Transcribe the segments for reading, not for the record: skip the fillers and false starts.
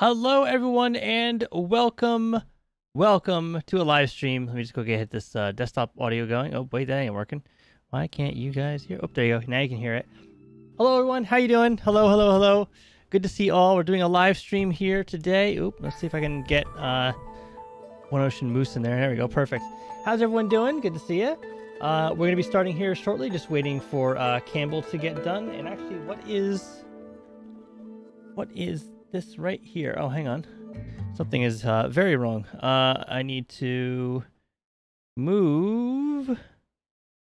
Hello everyone and welcome to a live stream. Let me just go get this desktop audio going. Oh wait, that ain't working. Why can't you guys hear? Oh, there you go. Now you can hear it. Hello everyone, how you doing? Hello. Good to see all. We're doing a live stream here today. Oop, let's see if I can get One Ocean Moose in there. There we go, perfect. How's everyone doing? Good to see you. We're gonna be starting here shortly, just waiting for Campbell to get done. And actually, what is this right here? Oh, hang on. Something is very wrong. I need to move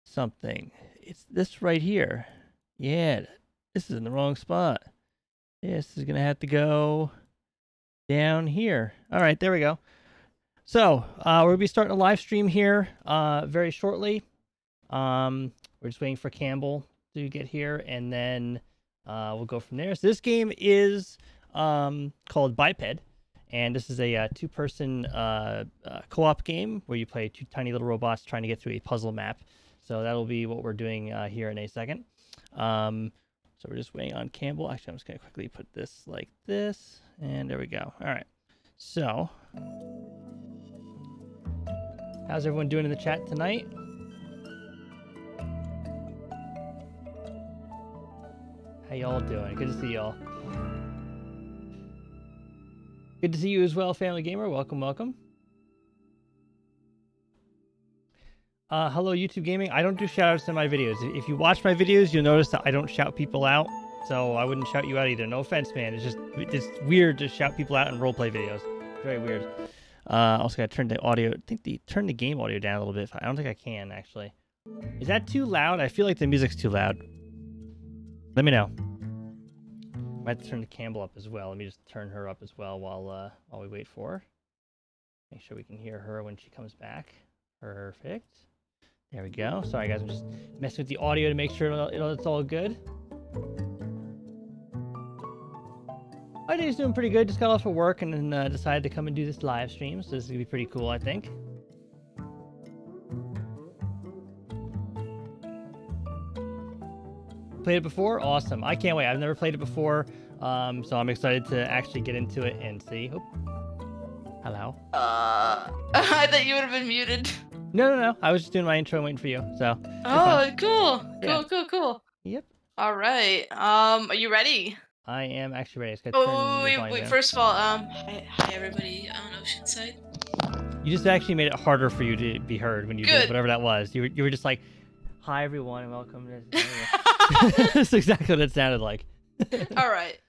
something. It's this right here. Yeah, this is in the wrong spot. This is gonna have to go down here. All right, there we go. So we'll be starting a live stream here very shortly. We're just waiting for Campbell to get here, and then we'll go from there. So this game is called Biped, and this is a two-person co-op game where you play two tiny little robots trying to get through a puzzle map. So that'll be what we're doing here in a second. So we're just waiting on Campbell. Actually, I'm just gonna quickly put this like this, and there we go. All right, so how's everyone doing in the chat tonight? How y'all doing? Good to see y'all. Good to see you as well, Family Gamer. Welcome. Hello, YouTube Gaming. I don't do shoutouts in my videos. If you watch my videos, you'll notice that I don't shout people out. So I wouldn't shout you out either. No offense, man. It's weird to shout people out in roleplay videos. Very weird. Also gotta turn the audio. I think turn the game audio down a little bit. I don't think I can actually. Is that too loud? I feel like the music's too loud. Let me know. I have to turn the Campbell up as well. Let me just turn her up as well while we wait for her. Make sure we can hear her when she comes back. Perfect. There we go. Sorry guys, I'm just messing with the audio to make sure it's all good. My day's doing pretty good. Just got off of work and then decided to come and do this live stream. So this is gonna be pretty cool, I think. Played it before? Awesome. I can't wait. I've never played it before, so I'm excited to actually get into it and see. Oh. Hello. I thought you would have been muted. No. I was just doing my intro and waiting for you, so. Oh, cool. Yeah. Cool. Yep. All right. Are you ready? I am actually ready. Wait. First of all, hi everybody on Oceanside. You just actually made it harder for you to be heard when you did whatever that was. You were just like, hi everyone and welcome to this video. That's exactly what it sounded like. All right.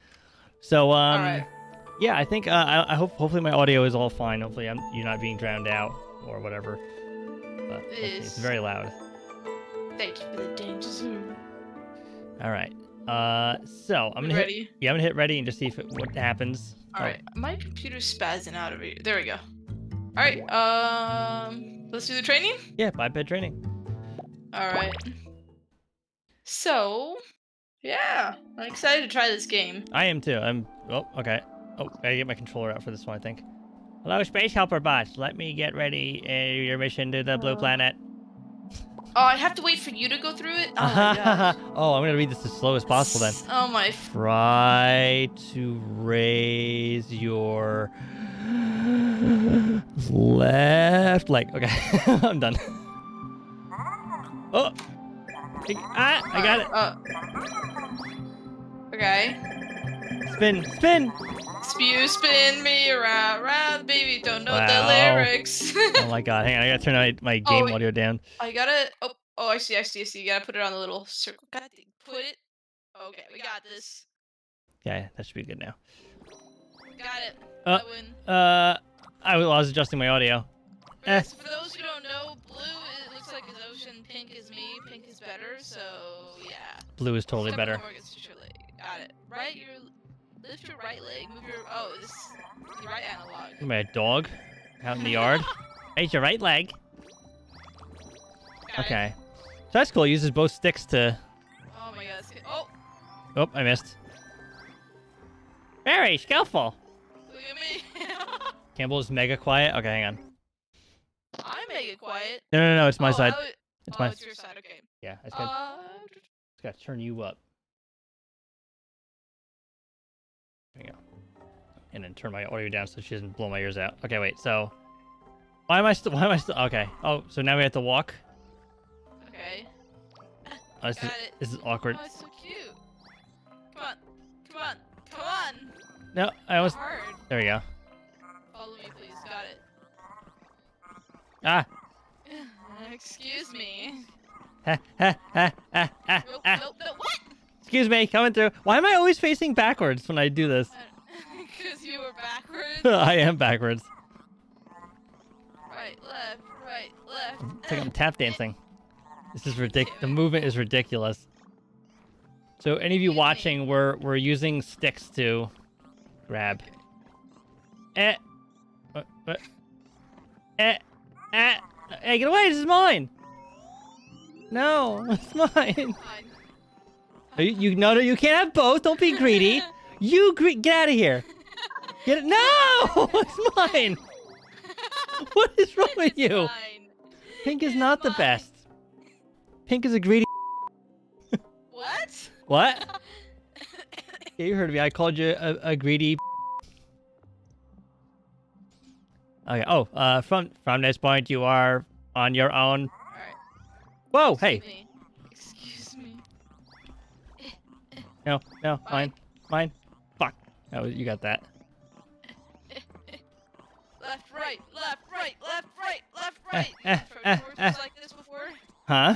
So, yeah, I think I hope hopefully my audio is all fine. Hopefully, you're not being drowned out or whatever. But it's very loud. Thank you for the danger zone. All right. So I'm gonna hit ready and just see if what happens. All right. My computer's spazzing out over here. There we go. All right. Let's do the training. Yeah, biped training. All right. So, yeah, I'm excited to try this game. I am too. Oh, okay. Oh, I gotta get my controller out for this one, I think. Hello, Space Helper Bot. Let me get ready your mission to the blue planet. Oh, I have to wait for you to go through it? Oh, my gosh. Oh, I'm gonna read this as slow as possible then. Oh, my. Try to raise your left leg. Okay, I'm done. Oh. Ah, I got it. Okay. Spin. You spin me round, baby. Don't know the lyrics. Oh my god, hang on. I gotta turn my game audio down. I gotta. Oh, I see. You gotta put it on the little circle. Put it. Okay, we got this. Yeah, that should be good now. Got it. I win. I was adjusting my audio. For those who don't know, blue. Ocean, pink is me, pink is better, so yeah. Blue is totally better. Got it. Right, lift your right leg, move your this is the right analog. Am I a dog out in the yard? Raise your right leg. Okay. So that's cool, it uses both sticks to. Oh my god, Oh, I missed. Very skillful. Look at me. Campbell is mega quiet. Okay, hang on. I'm mega quiet. No, it's my side. It's your side, okay. Yeah, I just gotta turn you up. There you go. and then turn my audio down so she doesn't blow my ears out. Okay, wait, so why am I still okay. Oh, so now we have to walk. Okay. Oh, this is awkward. Oh, it's so cute. Come on. Come on. Come on. No, I was hard. There we go. Follow me, please. Got it. Ah. Excuse me. No, what? Excuse me, coming through. Why am I always facing backwards when I do this? Because you were backwards. I am backwards. Right, left, right, left. It's like I'm tap dancing. This is ridiculous. The movement is ridiculous. So any of you watching, we're using sticks to grab. Eh. What? Eh. Eh. Hey, get away! This is mine. No, it's mine. You no, you can't have both. Don't be greedy. Get out of here. Get it? No, it's mine. What is wrong with you? Mine. Pink is not the best. Pink is a greedy. What? What? Yeah, you heard me. I called you a greedy. Okay. Oh, from this point, you are on your own. All right. Whoa! Excuse hey. Me. Excuse me. No, no, fine. Mine, fuck. Oh, you got that. Left, right, left, right, left, right, left, right. Trojan horse was like this before. Huh?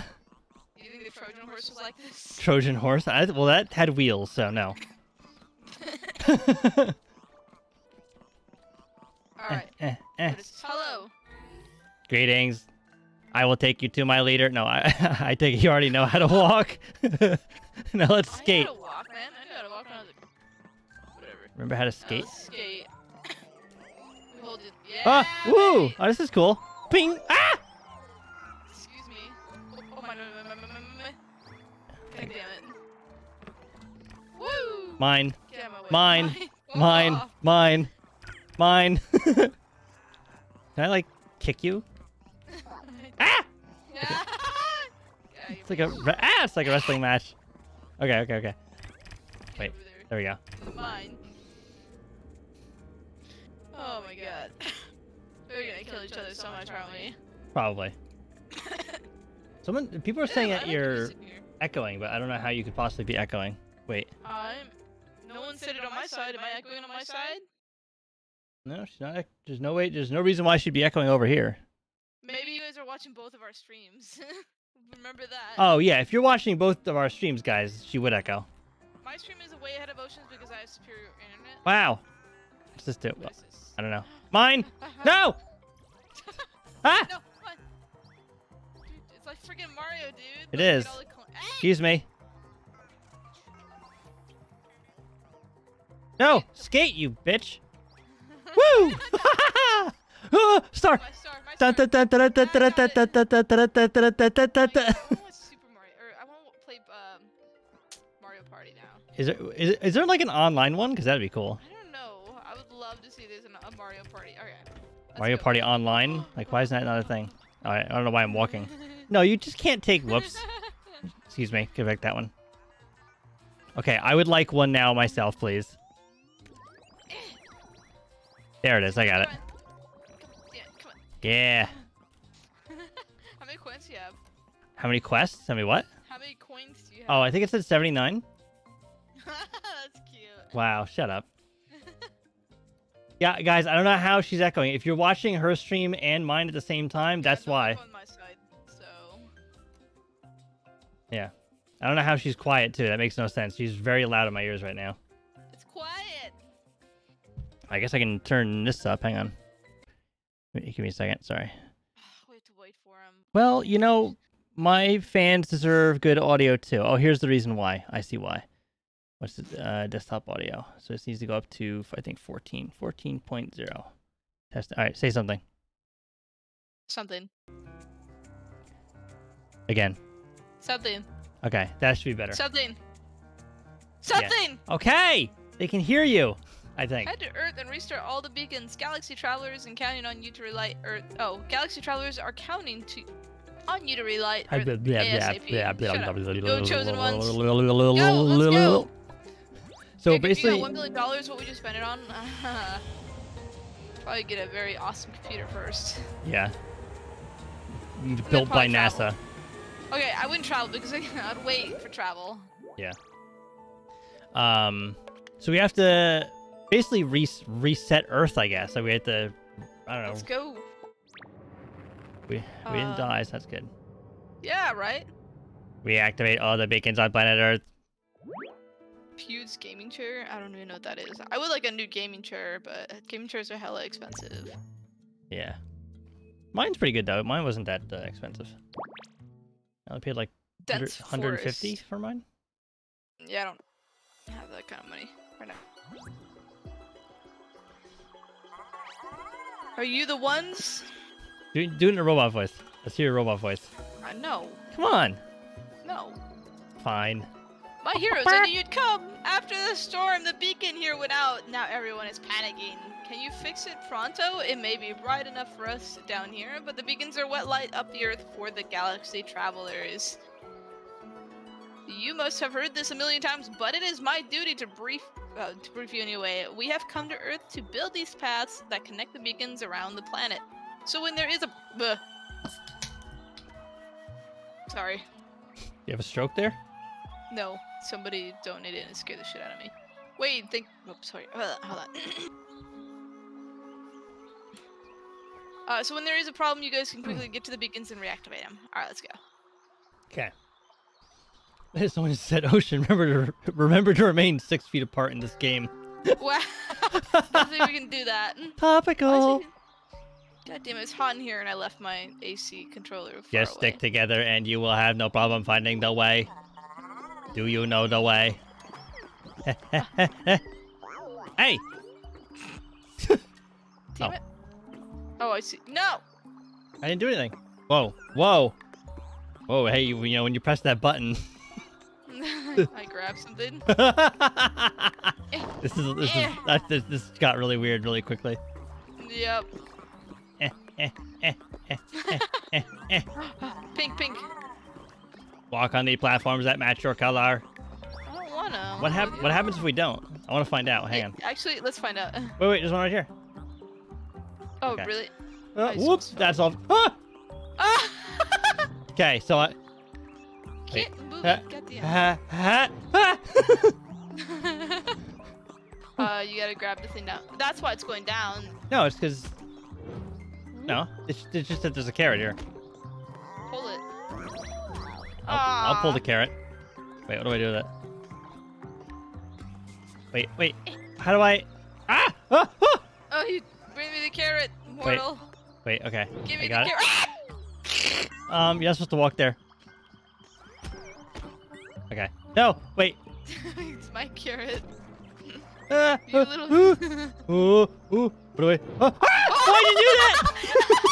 You think the Trojan horse was like this? Trojan horse? Well, that had wheels, so no. Alright. Hello. Greetings. I will take you to my leader. No, I take it you already know how to walk. Now let's skate. I know how to walk, man. I know how to walk on the... Whatever. Remember how to skate? Skate. Hold it. Yeah. Oh, woo! Oh, this is cool. Ping! Ah! Excuse me. Oh my... God damn it. Woo! Mine. Get out of my way. Mine. Mine. Mine. Mine. Mine. Can I like kick you? Ah! Okay. It's like it's like a wrestling match. Okay, okay, okay. Wait, there we go. Mine. Oh my god. We're gonna kill each other so much, aren't we? Probably. People are saying that you're echoing, but I don't know how you could possibly be echoing. Wait. No one said it on my side. Am I echoing on my side? No, she's not. There's no way. There's no reason why she'd be echoing over here. Maybe you guys are watching both of our streams. Remember that. Oh yeah, if you're watching both of our streams, guys, she would echo. My stream is way ahead of Ocean's because I have superior internet. Wow. What's this do? What's this? I don't know. Mine. No. Ah. No, mine. Dude, it's like freaking Mario, dude. It is. Hey! Excuse me. No, skate, you bitch. Woo! Star. I want Super Mario. Or I want to play Mario Party now. Is there like an online one? Because that'd be cool. I don't know. I would love to see there's a Mario Party. Okay. Mario Party online? Like, why isn't that another thing? All right, I don't know why I'm walking. No, you just can't take. Whoops. Excuse me. Give back that one. Okay, I would like one now myself, please. There it is, I got it. Come on. Yeah. How many coins do you have? How many quests? How many what? How many coins do you have? Oh, I think it said 79. That's cute. Wow, shut up. Yeah, guys, I don't know how she's echoing. If you're watching her stream and mine at the same time, that's why. On my side, so. Yeah. I don't know how she's quiet, too. That makes no sense. She's very loud in my ears right now. It's quiet. I guess I can turn this up. Hang on. Wait, give me a second. Sorry. We have to wait for him. Well, you know, my fans deserve good audio too. Oh, here's the reason why. I see why. What's the desktop audio? So this needs to go up to, I think, 14. 14.0. Test. All right. Say something. Something. Again. Something. Okay. That should be better. Something. Something. Yeah. Okay. They can hear you. I think. Head to Earth and restart all the beacons. Galaxy travelers and counting on you to relight Earth. Oh, galaxy travelers are counting on you to relight Earth. ASAP. Go, chosen ones. Go, let's go. So yeah, basically, if you got $1 billion, what would you spend it on? Probably get a very awesome computer first. Yeah. Built by NASA. Travel. Okay, I wouldn't travel because I'd wait for travel. Yeah. So we have to basically reset Earth, I guess. So we have to, I don't know. Let's go. We didn't die, so that's good. Yeah, right? We activate all the beacons on planet Earth. Pew's gaming chair? I don't even know what that is. I would like a new gaming chair, but gaming chairs are hella expensive. Yeah. Mine's pretty good, though. Mine wasn't that expensive. I only paid like 150 for mine. Yeah, I don't have that kind of money right now. Are you the ones? Do it in a robot voice. Let's hear your robot voice. I know. Come on. No. Fine. My heroes, I knew you'd come. After the storm, the beacon here went out. Now everyone is panicking. Can you fix it pronto? It may be bright enough for us down here, but the beacons are what light up the Earth for the galaxy travelers. You must have heard this a million times, but it is my duty to brief you anyway. We have come to Earth to build these paths that connect the beacons around the planet. So when there is a... Sorry. You have a stroke there? No. Somebody donated it and scared the shit out of me. Wait, Oops, sorry. Hold on. So when there is a problem, you guys can quickly get to the beacons and reactivate them. Alright, let's go. Okay. Someone said, Ocean, remember to remain 6 feet apart in this game. Wow. I think we can do that. Topical. God damn it, it's hot in here and I left my AC controller far away. Stick together and you will have no problem finding the way. Do you know the way? Hey! Damn it. Oh, I see. No! I didn't do anything. Whoa. Whoa. Whoa, hey, you know, when you press that button... I grabbed something. This got really weird really quickly. Yep. Pink. Walk on the platforms that match your color. I don't wanna. What happens if we don't? I wanna find out. Hang on. Actually, let's find out. Wait, there's one right here. Oh, okay. Really? Whoops, that's all. Ah! Okay, so I... Can't move it. Got the you gotta grab the thing down. That's why it's going down. No, it's because... No, it's just that there's a carrot here. Pull it. I'll pull the carrot. Wait, what do I do with that? Wait. How do I... Ah! Ah! Ah! Oh, you bring me the carrot, mortal. Wait, okay. Give me the carrot. You're not supposed to walk there. Okay. No, wait. It's my carrot. You little... Ooh. What do I... Ah! Why did you do that?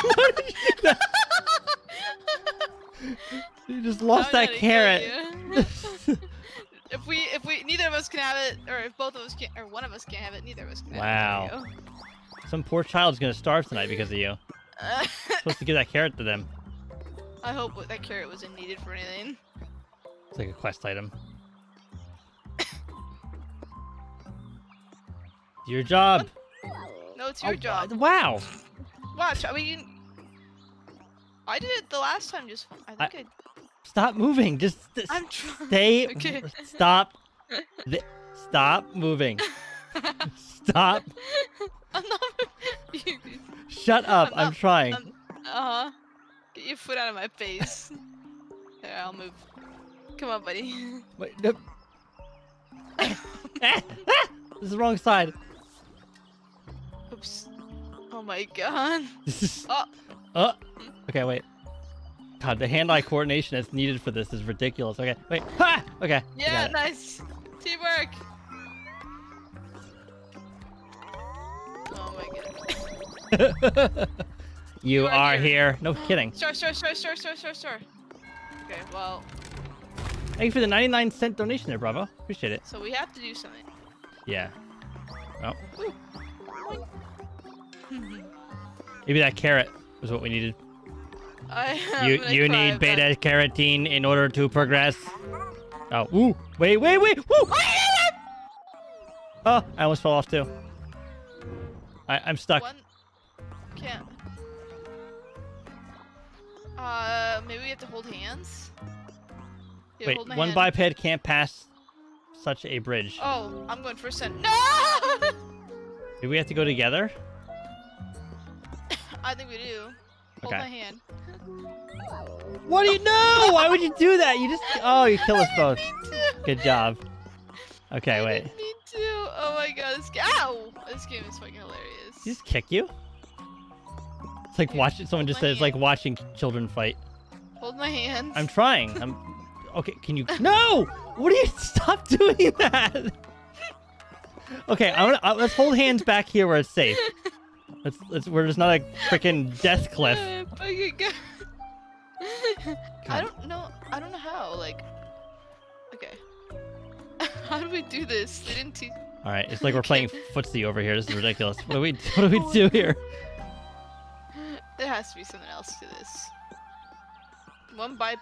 Why did you do that? You just lost that carrot. if we neither of us can have it, or if both of us can, or one of us can't have it, neither of us can. Wow. Have it. Wow. Some poor child's gonna starve tonight because of you. Supposed to give that carrot to them. I hope that carrot wasn't needed for anything. It's like a quest item. Your job. What? No, it's your job. Wow. Watch, I mean... I did it the last time, just... I think I... Stop moving, just I'm trying. Stay... Okay. Stop. Stop moving. Stop. I'm not... Shut up, I'm trying. Uh-huh. Get your foot out of my face. There, I'll move. Come on, buddy. Wait, no. This is the wrong side. Oops. Oh my god. Oh. Okay, wait. God, the hand-eye coordination that's needed for this is ridiculous. Okay, wait. Ha! Okay. Yeah, nice. Teamwork. Oh my god. You are here. No kidding. Sure. Okay, well. Thank you for the 99-cent donation there, Bravo. Appreciate it. So we have to do something. Yeah. Oh. Ooh. Maybe that carrot was what we needed. You need beta carotene in order to progress. Oh, ooh, wait. Woo! Oh, I almost fell off too. I'm stuck. One... Can't. Maybe we have to hold hands? Yeah, wait, one biped can't pass such a bridge. Oh, I'm going first then. No! Do we have to go together? I think we do. Hold my hand. What do you know? Why would you do that? You just... Oh, you kill us both. Good job. Okay, wait. Me too. Oh my god. This game... Ow! This game is fucking hilarious. Did he just kick you? It's like watching... Someone just said it's like watching children fight. Hold my hands. I'm trying. I'm... Okay, can you... No! What do you... Stop doing that! Okay, let's hold hands back here where it's safe. We're just not a freaking death cliff. I don't know how. Like, okay, how do we do this? They didn't teach. All right, it's like we're playing footsie over here. This is ridiculous. What do we do here? There has to be something else to this. One by.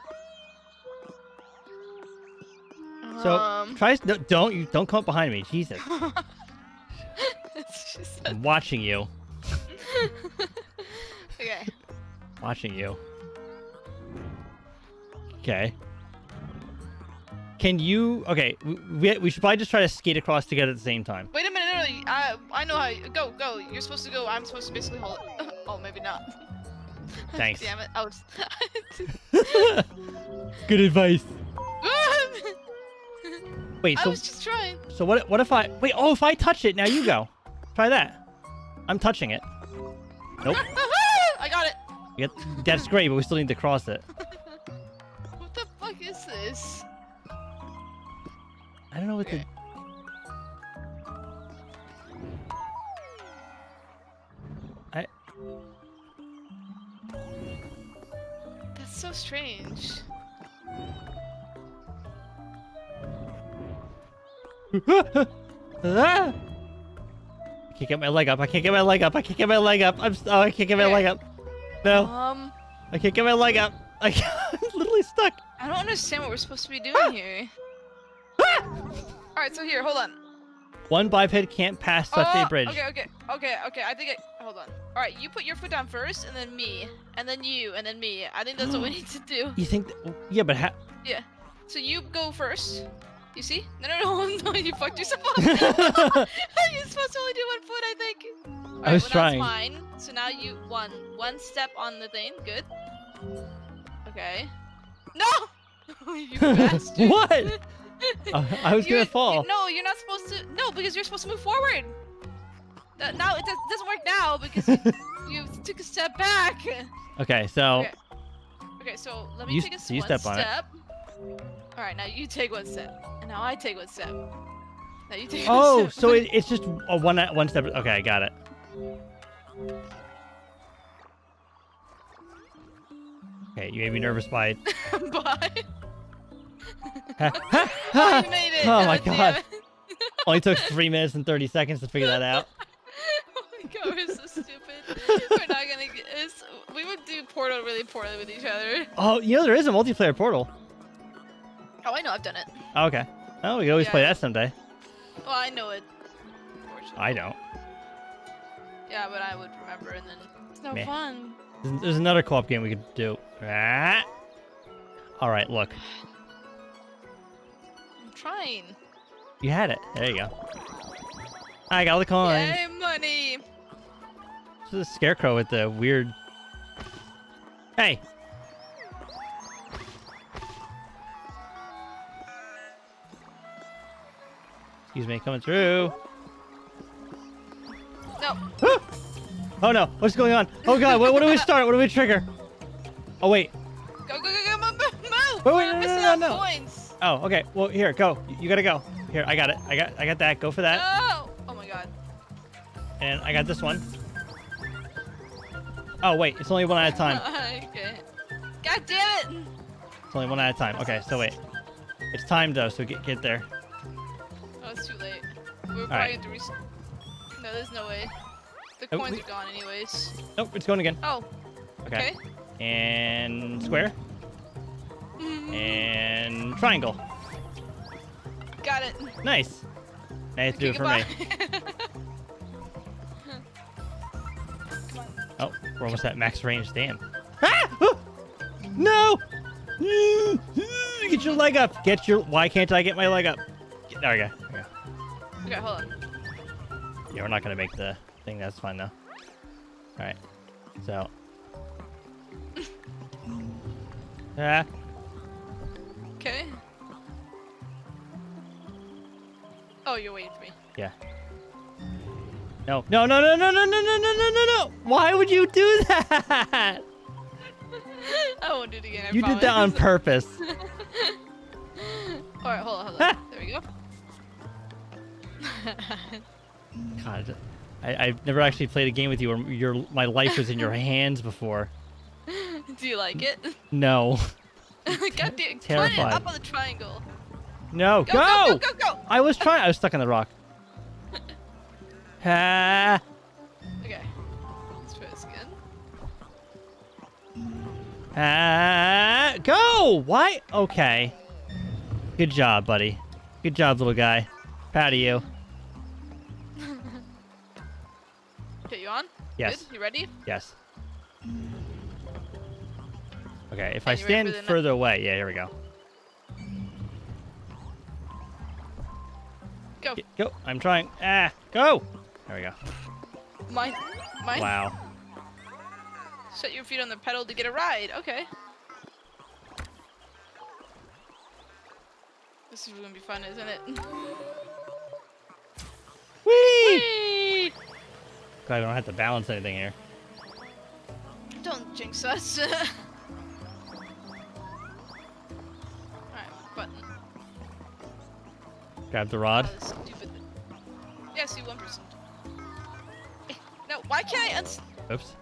So don't come up behind me, Jesus. I'm watching you. Okay. Watching you. Okay. Can you... Okay, we should probably just try to skate across together at the same time. Wait a minute, no. I know how you... Go, go. You're supposed to go. I'm supposed to basically hold... Oh, maybe not. Thanks. Damn it. I was... Good advice. Wait, so... I was just trying. So what if I... Wait, oh, if I touch it, now you go. Try that. I'm touching it. Nope. I got it. That's great, but we still need to cross it. What the fuck is this? I don't know what the... That's so strange. Ah! I can't get my leg up. I can't get my leg up. I can't get my leg up. I can't get my leg up. No. I can't get my leg up. I'm literally stuck. I don't understand what we're supposed to be doing here. Alright, so here, hold on. One biped can't pass such a bridge. Okay. I think hold on. Alright, you put your foot down first, and then me. And then you, and then me. I think that's what we need to do. You think... Yeah, but how... Yeah. So you go first. You see? No, you fucked yourself up. You're supposed to only do one foot, I think. All right, I was trying. That's fine. So now you one step on the thing. Good. Okay. No! You bastard. What? I was gonna fall. No, you're not supposed to. No, because you're supposed to move forward. Now it doesn't work now because you took a step back. Okay, so. Okay, so let me take a step. All right, now you take one step. Now I take one step. Now you take one step. Oh, so it's just a one step. Okay, I got it. Okay, you made me nervous by... Bye. Oh, you made it. Oh my god. Only took 3 minutes and 30 seconds to figure that out. Oh my god, we're so stupid. We're not gonna get... We would do Portal really poorly with each other. Oh, you know there is a multiplayer Portal. Oh, I know. I've done it. Oh, okay. Oh, we can always play that someday. Well, I know it. I don't. Yeah, but I would remember, and then it's no fun. There's another co-op game we could do. Ah! All right, look. I'm trying. You had it. There you go. I got all the coins. Yay, money! This is a scarecrow with the weird... Hey! Excuse me, coming through. No. Oh no, what's going on? Oh god, what do we start? What do we trigger? Oh wait. Go, move! Wait, no. Points. Oh, okay. Well, here, go. You gotta go. Here, I got it. I got that. Go for that. No! Oh my god. And I got this one. Oh wait, it's only one at a time. Okay. God damn it! It's only one at a time. Okay, so wait. It's time though, so get there. It's too late. We're probably going to No, there's no way. The coins are gone anyways. Nope, it's going again. Oh. Okay. And square. And triangle. Got it. Nice. Nice do it for me. Oh, we're almost at max range. Damn. Ah! Oh! No! Get your leg up. Get your. Why can't I get my leg up? There we go. There we go. Okay, hold on. Yeah, we're not gonna make the thing. That's fine though. All right. So. Ah. Okay. Oh, you're waiting for me. Yeah. No, no, no, no, no, no, no, no, no, no, no! Why would you do that? I won't do it again. You did that on purpose. All right, hold on, hold on. There we go. God, I've never actually played a game with you where my life was in your hands before. Do you like it? No. God damn! Climb it up on the triangle. No, go! Go! Go! Go! Go! I was trying. I was stuck on the rock. Ha! Okay, let's try this again. Ah! Go! Why? Okay. Good job, buddy. Good job, little guy. Proud of you. Okay, you on? Yes. Good? You ready? Yes. Okay, if I stand further away, yeah, here we go. Go. Go. I'm trying. Ah, go. There we go. Mine. Wow. Set your feet on the pedal to get a ride. Okay. This is gonna be fun, isn't it? Whee! Glad I don't have to balance anything here. Don't jinx us. Grab the rod. Oh, stupid. Yeah, see, 1%. No, why can't I unstick? Oops.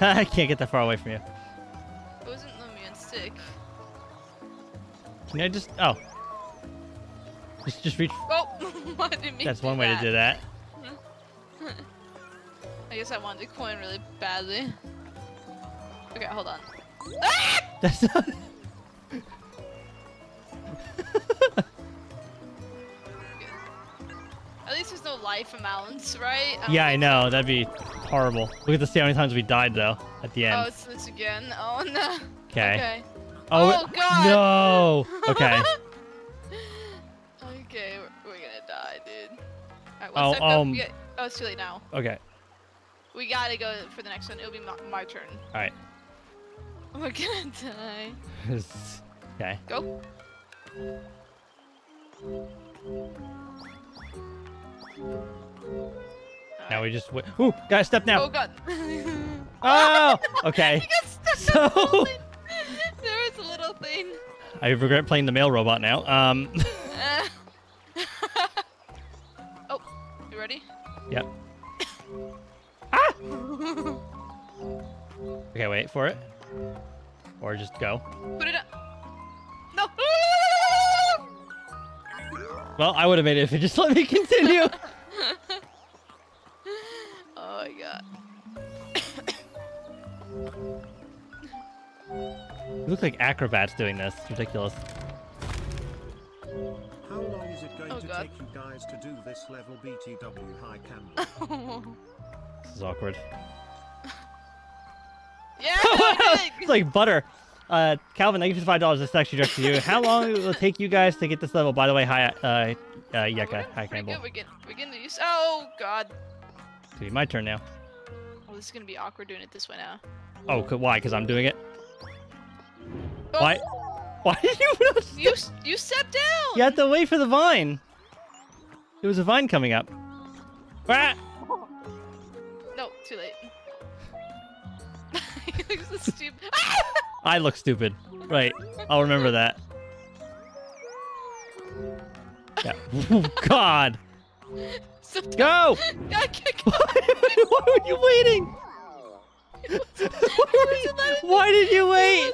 I can't get that far away from you. It wasn't letting me unstick. Can I just... Oh. Just reach... Oh! Why didn't that's one way to do that. I guess I wanted a coin really badly. Okay, hold on. Ah! That's not... Life amounts, right? Yeah, I know. That'd be horrible. Look at the see how many times we died, though, at the end. Oh, it's this again. Oh, no. Okay. Oh, God. No. Okay. Okay, we're gonna die, dude. All right, oh, it's too late now. Okay. We gotta go for the next one. It'll be my turn. All right. We're gonna die. Okay. Go. Now we just ooh, gotta step now. Oh God. Oh. Okay. So there was a little thing. I regret playing the male robot now. Oh, you ready? Yep. Ah. Okay, wait for it. Or just go. Put it up. No. Well, I would have made it if it just let me continue. Oh my God. You look like acrobats doing this. It's ridiculous. How long is it going to take you guys to do this level, BTW? Hi, Campbell. This is awkward. Yeah. It's like butter. Calvin, thank you for the $5. That's actually direct to you. How long will it take you guys to get this level? By the way, hi, Yeka. Hi, Campbell. Good. We're getting to use. Oh, God. It's going to be my turn now. Oh, this is going to be awkward doing it this way now. Oh, why? Because I'm doing it? Oh. Why? Why did you not step? You stepped down! You had to wait for the vine. There was a vine coming up. Ah! No, too late. You look so stupid. I look stupid. Right. I'll remember that. Yeah. Oh, God. Go! Why were you waiting? Why did you wait?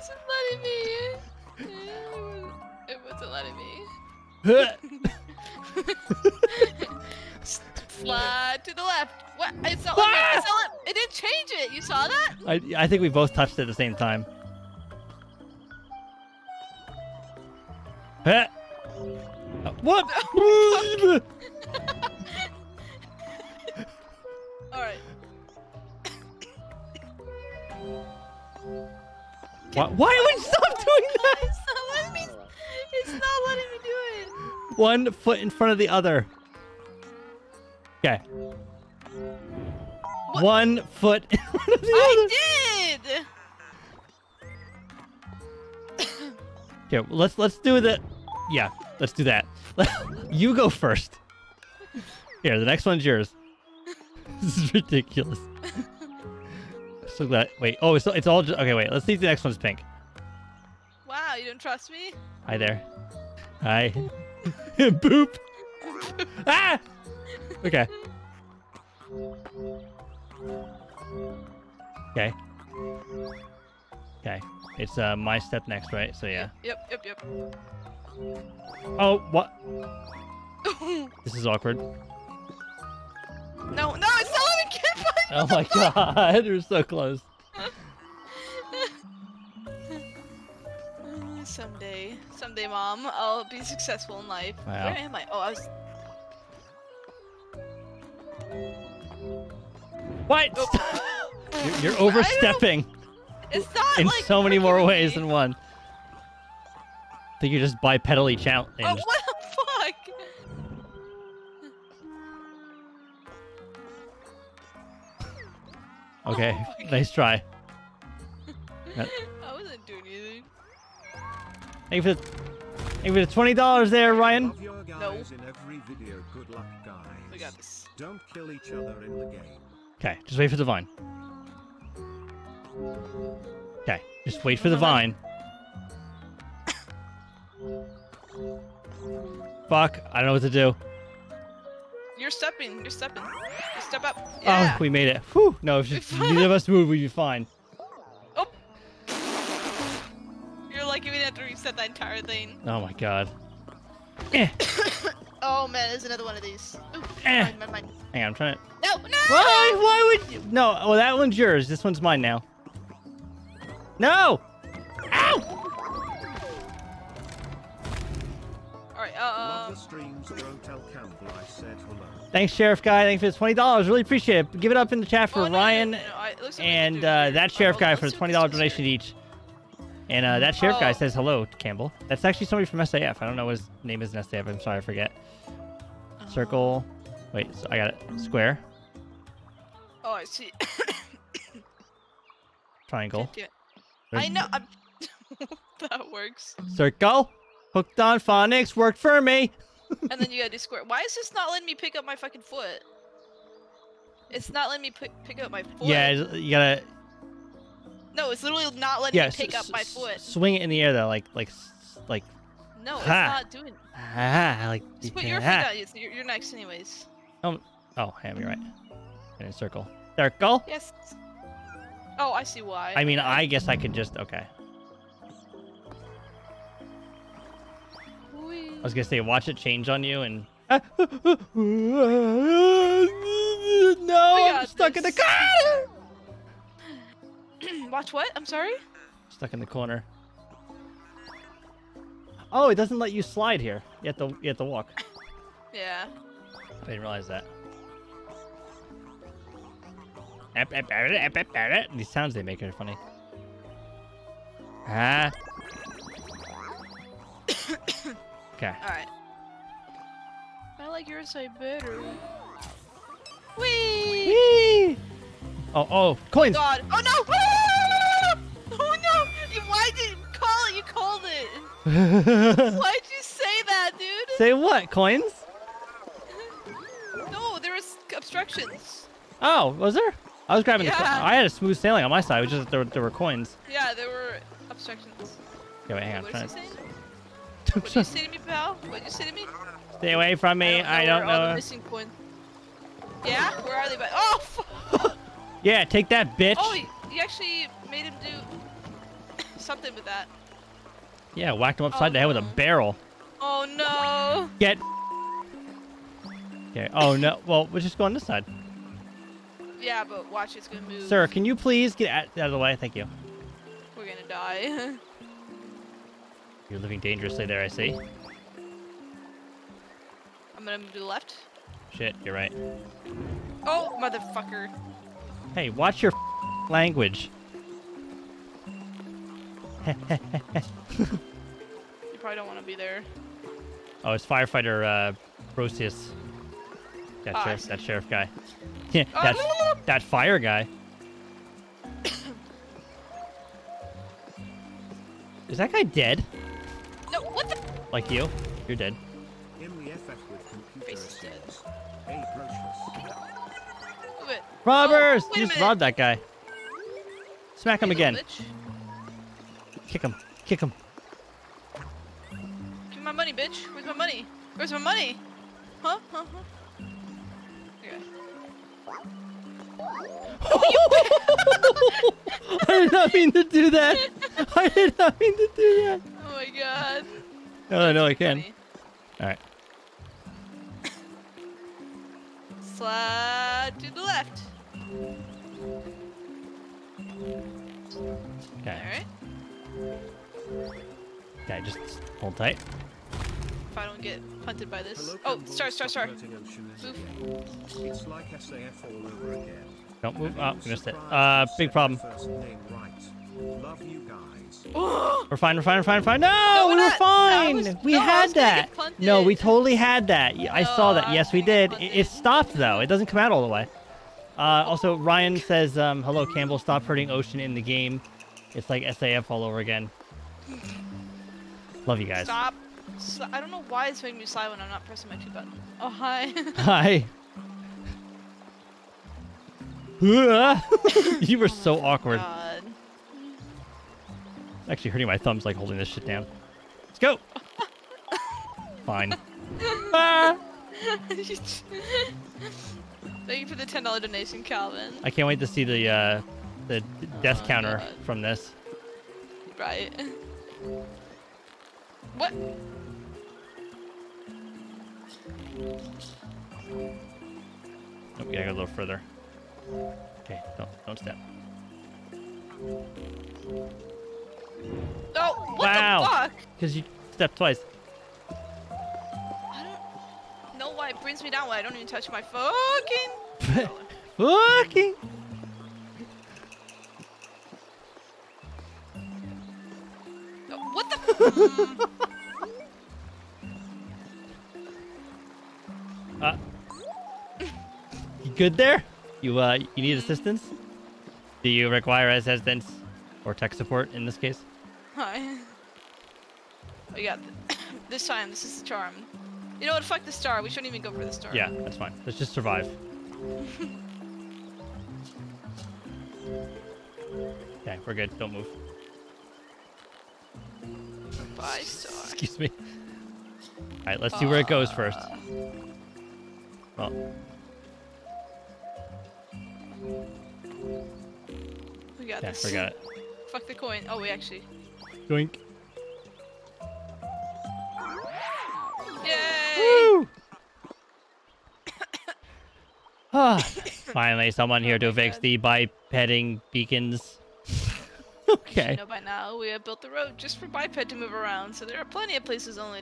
It wasn't letting me. It wasn't letting me. Slide to the left. What? It's not like it. It didn't change it. You saw that? I think we both touched it at the same time. What? Alright. Why would you stop doing that? It's not letting me do it. One foot in front of the other. Okay. What? 1 foot in front of the other. I did. Okay, let's do that. Yeah, let's do that. You go first. Here, the next one's yours. This is ridiculous. So glad. Wait. Oh, it's all just okay. Wait. Let's see if the next one's pink. Wow, you don't trust me? Hi there. Hi. Boop. Ah. Okay. Okay. Okay. It's my step next, right? So yeah. Yep. Oh, what? This is awkward. No, it's not letting me get by. Oh my god, we're so close. Someday, Mom, I'll be successful in life. Wow. Where am I? Oh, I was... What? Oh. You're overstepping. It's not in like, so many more ways than one. I think you're just bipedally challenged. Oh, what the fuck? Okay, oh nice try. Yep. I wasn't doing anything. Thank you for the $20 there, Ryan. No. Good luck, guys. We got this. Don't kill each other in the game. Okay, just wait for the vine. Okay, just wait for the vine. Fuck, I don't know what to do. You're stepping. Step up. Yeah. Oh, we made it. Whew. No, if just neither of us move, we'd be fine. Oh. You're lucky we didn't have to reset that entire thing. Oh my god. Eh. Oh man, there's another one of these. Ooh, eh. Mine. Hang on, I'm trying to... No! Why would you... No, oh, that one's yours. This one's mine now. No! Ow! Alright, Thanks, Sheriff Guy. Thank you for the $20. Really appreciate it. Give it up in the chat for Ryan and that Sheriff Guy for the $20 donation each. And that Sheriff Guy says hello, Campbell. That's actually somebody from SAF. I don't know what his name is in SAF. I'm sorry, I forget. Circle. Wait, so I got it. Square. Oh, I see. Triangle. I know. I'm... That works. Circle. Hooked on phonics worked for me. And then you gotta do square. Why is this not letting me pick up my fucking foot? It's not letting me pick up my foot. Yeah, you gotta. No, it's literally not letting me pick up my foot. Swing it in the air though, like. No, it's not doing. Like. Just put your feet out. You're next, anyways. Oh, damn, you're right. And in circle. Circle. Yes. Oh, I see why. I mean, I guess I could just okay. I was gonna say, watch it change on you and. No, I'm stuck in the corner! Watch what? I'm sorry? Stuck in the corner. Oh, it doesn't let you slide here. You have to walk. Yeah. I didn't realize that. These sounds they make are funny. Ah. Okay. Alright. I like your side better. Whee! Whee! Oh, coins! Oh, God. Oh, no! Oh, no! Why did you call it? You called it. Why'd you say that, dude? Say what? Coins? No, there was obstructions. Oh, was there? I was grabbing the coins. I had a smooth sailing on my side, which is there were coins. Yeah, there were obstructions. Okay, wait, hang on. What is he saying? What did you say to me, pal? What did you say to me? Stay away from me. I don't know. The missing coin. Yeah? Where are they? Oh, fuck. Yeah, take that, bitch. Oh, you actually made him do something with that. Yeah, whacked him upside the head with a barrel. Oh, no. Get. Okay. Oh, no. Well, we'll just go on this side. Yeah, but watch. It's going to move. Sir, can you please get out of the way? Thank you. We're going to die. You're living dangerously there, I see. I'm gonna move to the left. Shit, you're right. Oh, motherfucker. Hey, watch your language. You probably don't want to be there. Oh, it's firefighter Brosius. That, that sheriff guy. Yeah, that fire guy. Is that guy dead? No, what the? Like you? You're dead. Face is dead. Hey, move it. Robbers! Oh, you just robbed that guy. Smack him again. Bitch. Kick him. Kick him. Give me my money, bitch. Where's my money? Where's my money? Huh? Huh? Huh? Oh, you... I did not mean to do that. I did not mean to do that. Oh my god. Oh no, I can. Alright. Slide to the left. Okay. Alright. Okay, just hold tight. If I don't get hunted by this. Hello, oh, star. It's like SAF all over again. Don't move. Oh, missed it. Big problem. Love you guys. We're fine. No, no we were fine. We had that. No, we totally had that. I saw that. Yes, we did. It stopped though. It doesn't come out all the way. Also, Ryan says, "Hello, Campbell. Stop hurting Ocean in the game. It's like SAF all over again." Love you guys. Stop. So, I don't know why it's making me slide when I'm not pressing my 2 button. Oh, hi. Hi. You were so awkward. God. It's actually hurting my thumbs like holding this shit down. Let's go. Fine. Ah. Thank you for the $10 donation, Calvin. I can't wait to see the death counter from this. Right. What? Oh, we gotta go a little further. Okay, don't step. Oh, what the fuck? Because you stepped twice. I don't know why it brings me down when I don't even touch my fucking... Fucking... What the... You good there? You need assistance? Do you require assistance or tech support in this case? Hi. We got this time. This is the charm. You know what? Fuck the star. We shouldn't even go for the star. Yeah, that's fine. Let's just survive. Okay, we're good. Don't move. Bye, star. Excuse me. All right, let's see where it goes first. Oh. We got this. We got it. Fuck the coin. Oh, we actually. Doink. Yay! Woo! Finally, someone here to fix the bipeding beacons. Okay. You know by now we have built the road just for biped to move around, so there are plenty of places only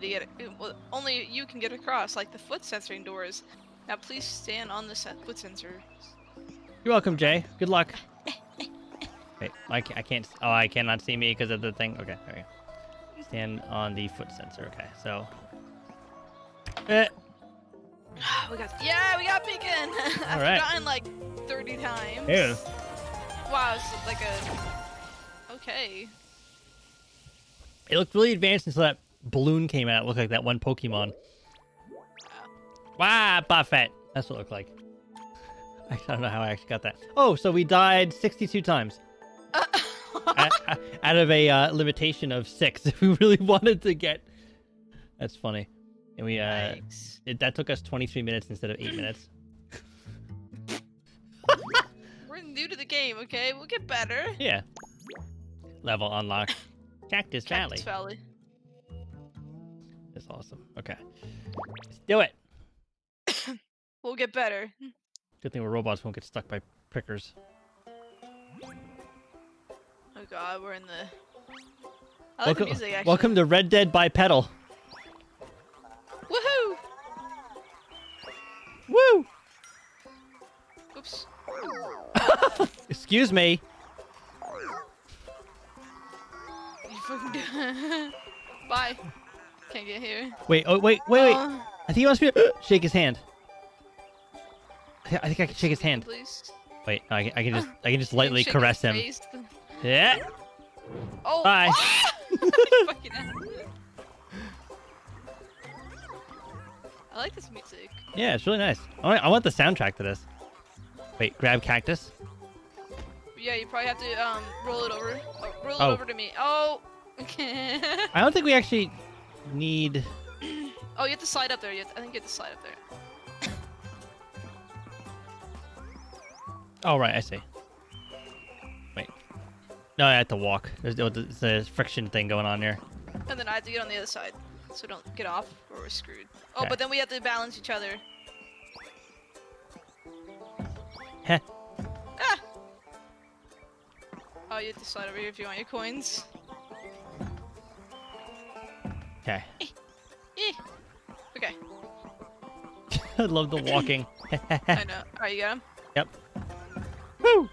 you can get across, like the foot censoring doors. Now please stand on the foot sensor. You're welcome, Jay. Good luck. Wait, I can't. Oh, I cannot see me because of the thing. Okay, there we go. Stand on the foot sensor. Okay, so. We got beacon. I've gotten like 30 times. Yeah. Wow, it's like a. Okay. It looked really advanced until that balloon came out. It looked like that one Pokemon. Wow, Buffett. That's what it looked like. I don't know how I actually got that. Oh, so we died 62 times. Out of a limitation of 6 if we really wanted to get. That's funny. And we that took us 23 minutes instead of 8 minutes. We're new to the game, okay? We'll get better. Yeah. Level unlocked. Cactus Valley. That's awesome. Okay. Let's do it. We'll get better. Good thing we're robots, won't get stuck by prickers. Oh god, we're in the... I like welcome, the music, actually. Welcome to Red Dead Bipedal. Woohoo! Woo! Oops. Excuse me. Bye. Can't get here. Wait, oh, wait. I think he wants me to shake his hand. I think I can shake his hand. Please. Wait, no, I can just lightly caress him. Yeah. Oh. Bye. Oh! Fucking hell. I like this music. Yeah, it's really nice. I want the soundtrack to this. Wait, grab cactus. Yeah, you probably have to roll it over. Oh, roll it over to me. Oh. I don't think we actually need. Oh, you have to slide up there. I think you have to slide up there. Oh, right, I see. Wait. No, I have to walk. There's a friction thing going on here. And then I have to get on the other side, so don't get off or we're screwed. Oh, okay. But then we have to balance each other. Heh. Ah! Oh, you have to slide over here if you want your coins. Okay. Okay. I love the walking. I know. Alright, you got him? Yep. Woo!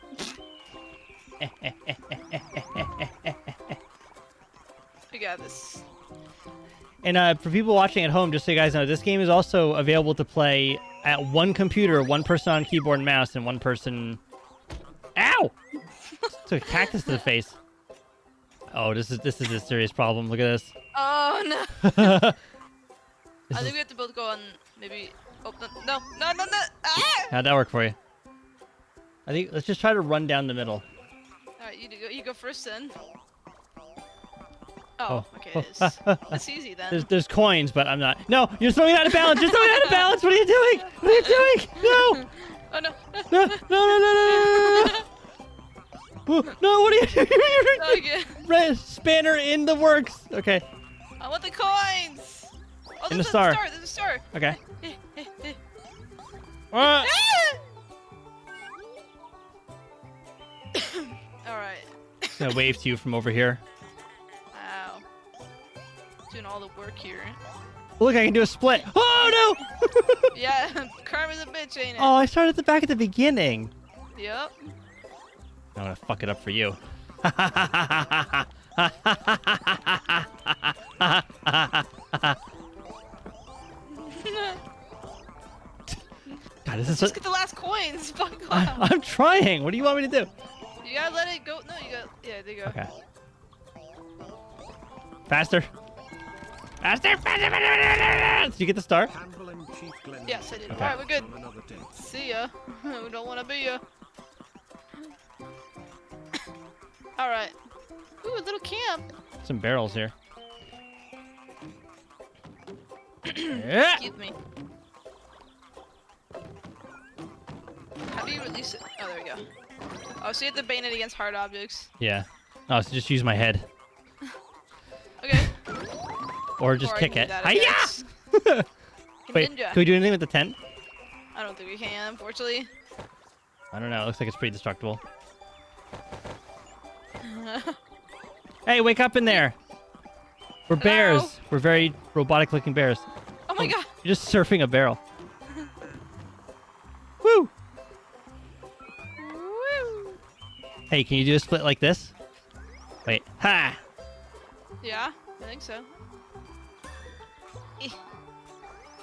We got this. And for people watching at home, just so you guys know, this game is also available to play at one computer, one person on keyboard and mouse, and one person... Ow! Took a cactus to the face. Oh, this is a serious problem. Look at this. Oh, no. I think we have to both go on, maybe... Oh, no. Ah! How'd that work for you? I think let's just try to run down the middle. All right, you go first then. Oh, okay. Oh. It's easy then. There's coins, but I'm not. No, you're throwing it out of balance. You're throwing it out of balance. What are you doing? What are you doing? No. Oh no. No. No, what are you doing? Okay. Red spanner in the works. Okay. I want the coins. Oh, there's a star. There's a star. Okay. Alright. Just gonna wave to you from over here. Wow. Doing all the work here. Look, I can do a split. Oh no! Yeah, karma's a bitch, ain't it? Oh, I started at the back at the beginning. Yep. I'm gonna fuck it up for you. God, this is just get the last coins. Fuck off. I'm trying. What do you want me to do? You gotta let it go. No, you gotta... Yeah, there you go. Okay. Faster. Faster! Faster! Did you get the star? Yes, I did. Okay. Alright, we're good. See ya. We don't want to be ya. Alright. Ooh, a little camp. Some barrels here. Yeah. Excuse me. How do you release it? Oh, there we go. Oh, so you have to bane it against hard objects. Yeah. Oh, so just use my head. Okay. Or just kick it. Hiya! Wait, can we do anything with the tent? I don't think we can, unfortunately. I don't know. It looks like it's pretty destructible. Hey, wake up in there! We're bears. Hello? We're very robotic-looking bears. Oh my god! You're just surfing a barrel. Woo! Hey, can you do a split like this? Wait. Ha! Yeah, I think so. Eh.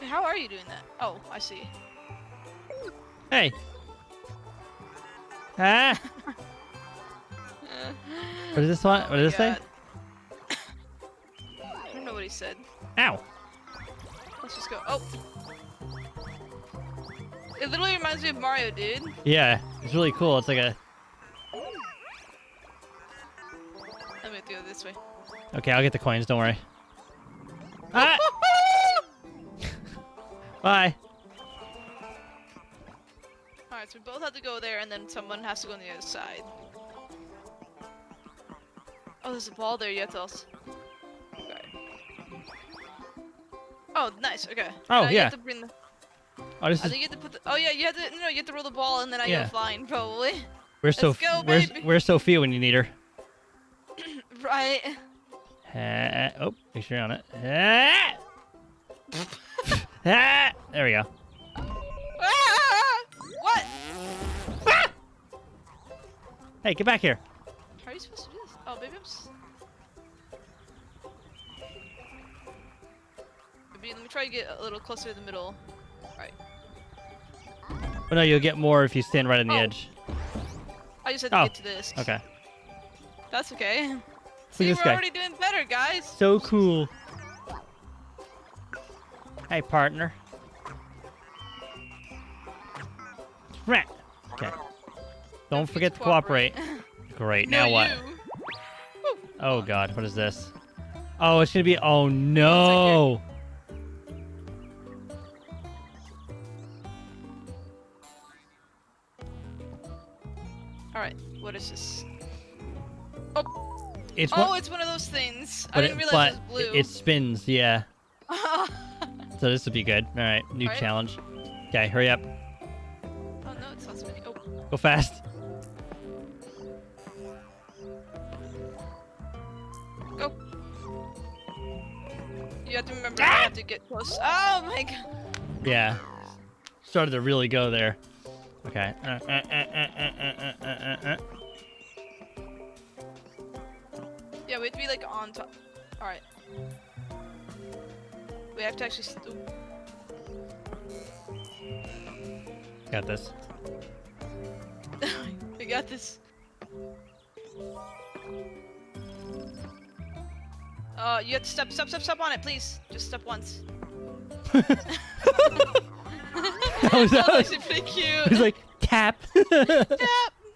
How are you doing that? Oh, I see. Hey! Ah! What does this want? What does this say? I don't know what he said. Ow! Let's just go. Oh! It literally reminds me of Mario, dude. Yeah, it's really cool. It's like a... I'm gonna go this way. Okay, I'll get the coins, don't worry. Ah! Bye. Alright, so we both have to go there, and then someone has to go on the other side. Oh, there's a ball there, you have to also... Okay. Oh, nice, okay. Oh, yeah. You have to bring the... Oh, this is... I think you have to put the... Oh, yeah, you have to... No, you have to roll the ball, and then I go flying, probably. Where's Sophia when you need her? Right. Oh, make sure you're on it. There we go. What? Hey, get back here. How are you supposed to do this? Oh, baby, let me try to get a little closer to the middle. Right. Oh, no, you'll get more if you stand right on the edge. I just had to get to this. Okay. That's okay. See, we're already doing better, guys. So cool. Hey, partner. Rat. Okay. Don't forget to cooperate. Great. Now what? Oh, God. What is this? Oh, it's going to be... Oh, no. All right. What is this? Oh, it's one of those things. I didn't realize it was blue. It spins, yeah. So this would be good. All right. New challenge. Okay, hurry up. Oh, no. It's not spinning. Oh. Go fast. Go. You have to remember you have to get close. Oh, my God. Yeah. Started to really go there. Okay. Yeah, we have to be like on top. All right. We have to actually. Got this. We got this. You have to step on it, please. Just step once. That was pretty cute. He's like, tap. Tap.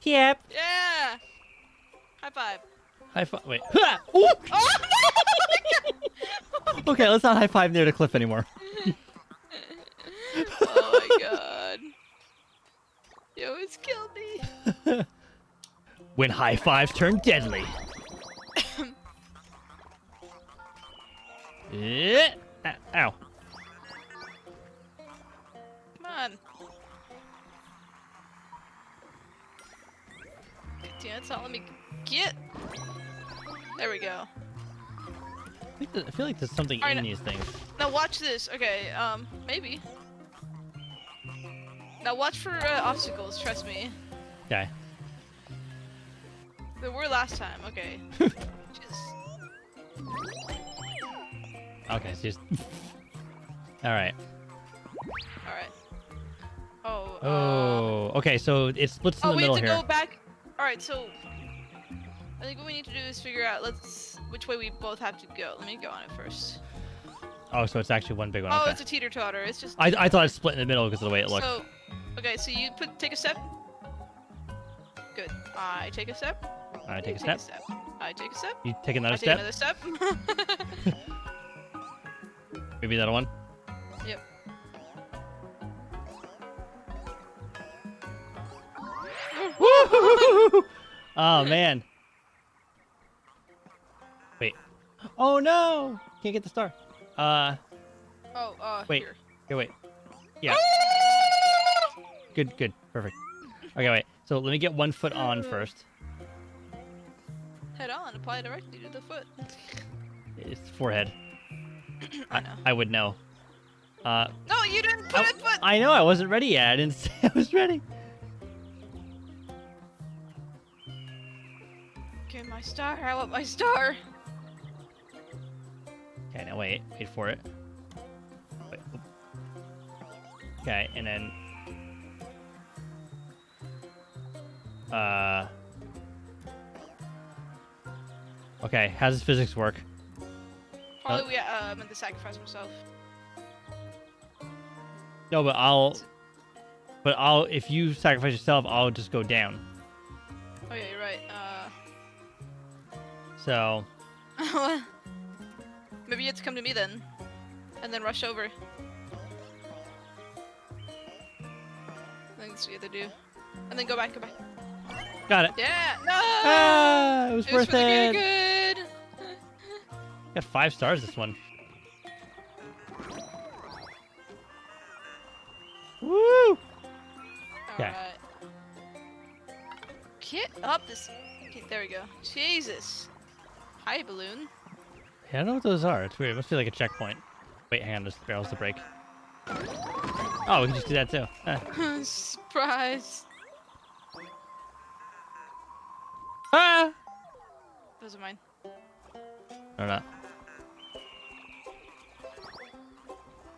Yep. Yeah. High five. High five. Wait. Oh, no! Oh, okay, let's not high five near the cliff anymore. Oh my God. You always killed me. When high fives turn deadly. Yeah. Ow. Damn, it's not let me get. There we go. I feel like there's something in these things. Now watch this. Okay, maybe. Now watch for obstacles. Trust me. Okay. There were last time. Okay. Okay. Just. All right. All right. Oh, okay, so it splits in the middle here. Oh, we have to go back. All right, so I think what we need to do is figure out which way we both have to go. Let me go on it first. Oh, so it's actually one big one. Oh, okay. It's a teeter-totter. It's just... I thought it split in the middle because of the way it looked. So, okay, so you take a step. Good. I take a step. I take a step. I take a step. You take another step. I take another step. Maybe that one. Yep. Oh man. Wait. Oh no! Can't get the star. Wait. Here. Okay, wait. Yeah. Good, good. Perfect. Okay, wait. So let me get one foot on first. Head on. Apply directly to the foot. It's the forehead. I would know. No, you didn't put a foot! I know, I wasn't ready yet. I didn't say I was ready. My star, I want my star. Okay, now wait for it. Wait. Okay, and then okay, how does physics work? Probably we meant to sacrifice himself. No, but I'll if you sacrifice yourself, I'll just go down. Oh yeah, you're right. So maybe you have to come to me then, and then rush over. I think that's what you have to do, and then go back, Got it. Yeah. No. Ah, it was worth it. Good. Got 5 stars this one. Woo. Okay. Get up this. Okay, there we go. Jesus. Hi, balloon. Yeah, I don't know what those are. It's weird. It must be like a checkpoint. Wait, hang on. There's barrels to break. Oh, we can just do that too. Surprise. Ah! Those are mine. Alright.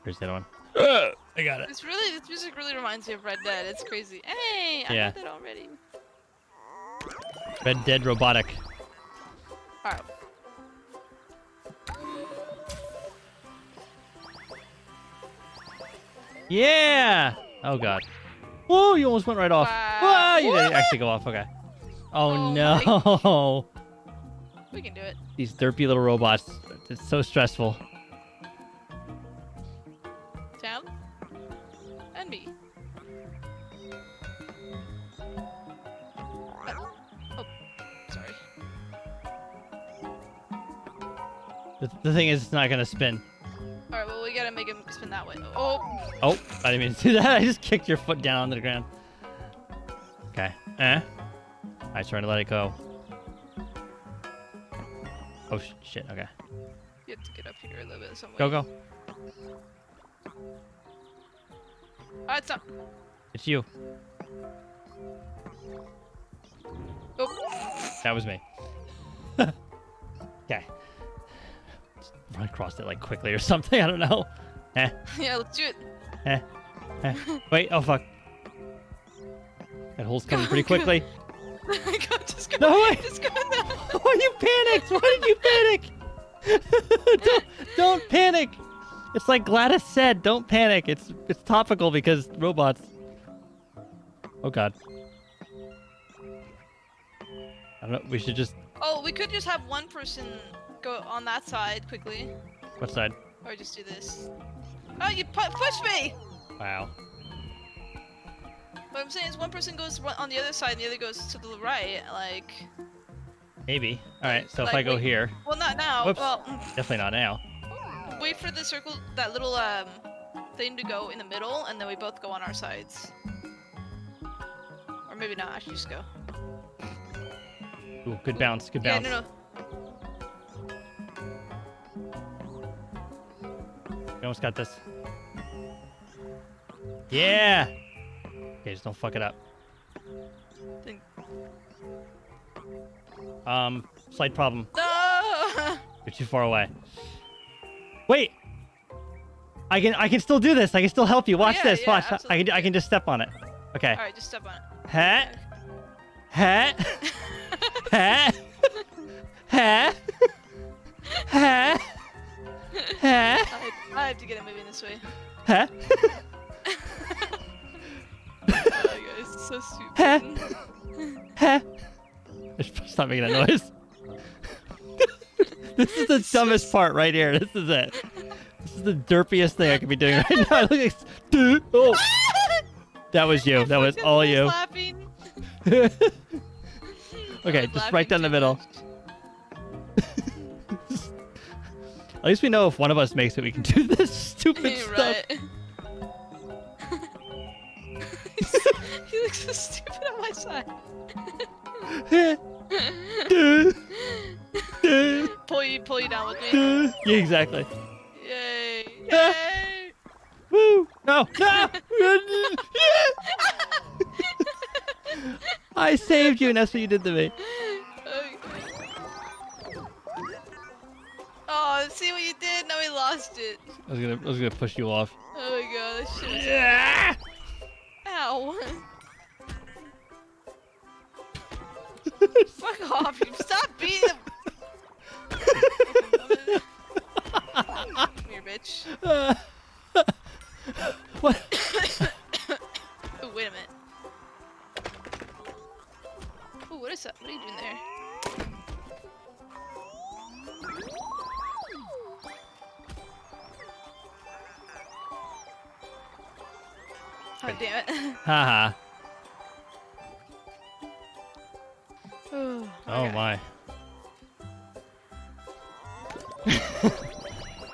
Where's the other one? I got it. It's really, this music really reminds me of Red Dead. It's crazy. Hey! I did that already. Red Dead Robotic. Alright. Yeah! Oh god. Whoa, you almost went right off. Wow. Whoa, you didn't actually go off. Okay. Oh no. We can do it. These derpy little robots. It's so stressful. Down. And me. Oh. Sorry. The thing is, it's not gonna spin. Alright, well, we gotta make him spin that way. Oh! Oh, I didn't mean to do that. I just kicked your foot down onto the ground. Okay. Eh? I'm trying to let it go. Oh, shit. Okay. You have to get up here a little bit somewhere. Go, go. Oh, it's not. It's you. Oh. That was me. Okay. Run across it like quickly or something. I don't know. Eh. Yeah, let's do it. Eh. Eh. Wait. Oh fuck. That hole's coming pretty quickly. God, just go. No way. Just go. No. Oh, you panicked. Why did you panic? Don't panic. It's like Gladys said. Don't panic. It's topical because robots. Oh god. I don't know. We should just. Oh, we could just have one person. Go on that side quickly. What side? Or just do this. Oh, you pushed me! Wow. What I'm saying is one person goes on the other side and the other goes to the right, like... Maybe. Alright, so like if I go here... Well, not now. Whoops. Well, definitely not now. Wait for the circle, that little thing to go in the middle, and then we both go on our sides. Or maybe not, I should just go. Ooh, good bounce, good bounce. Yeah, no, no. You almost got this. Yeah! Okay, just don't fuck it up. Slight problem. No! You're too far away. Wait! I can still do this. I can still help you. Watch this. Watch. Absolutely. I can just step on it. Okay. Alright, just step on it. Hat. Hat. Hat. Hat. Hat. I have to get it moving this way. Huh? Oh, you guys are so stupid. Huh? Stop making that noise. This is the dumbest part right here. This is it. This is the derpiest thing I could be doing right now. I look like, oh. That was you. That was all you. Laughing. Okay, just right down the middle. At least we know if one of us makes it, we can do this stupid stuff. He looks so stupid on my side. pull you down with me. Yeah, exactly. Yay! Yay! Woo! No! No! I saved you, and that's what you did to me. Oh, see what you did? Now we lost it. I was gonna push you off. Oh my god, that shit is... Yeah! Ow. Fuck off, you stop beating them. Come here, bitch. What? Oh, wait a minute. Oh, what is that? What are you doing there? Oh, damn it. Haha. Oh, my.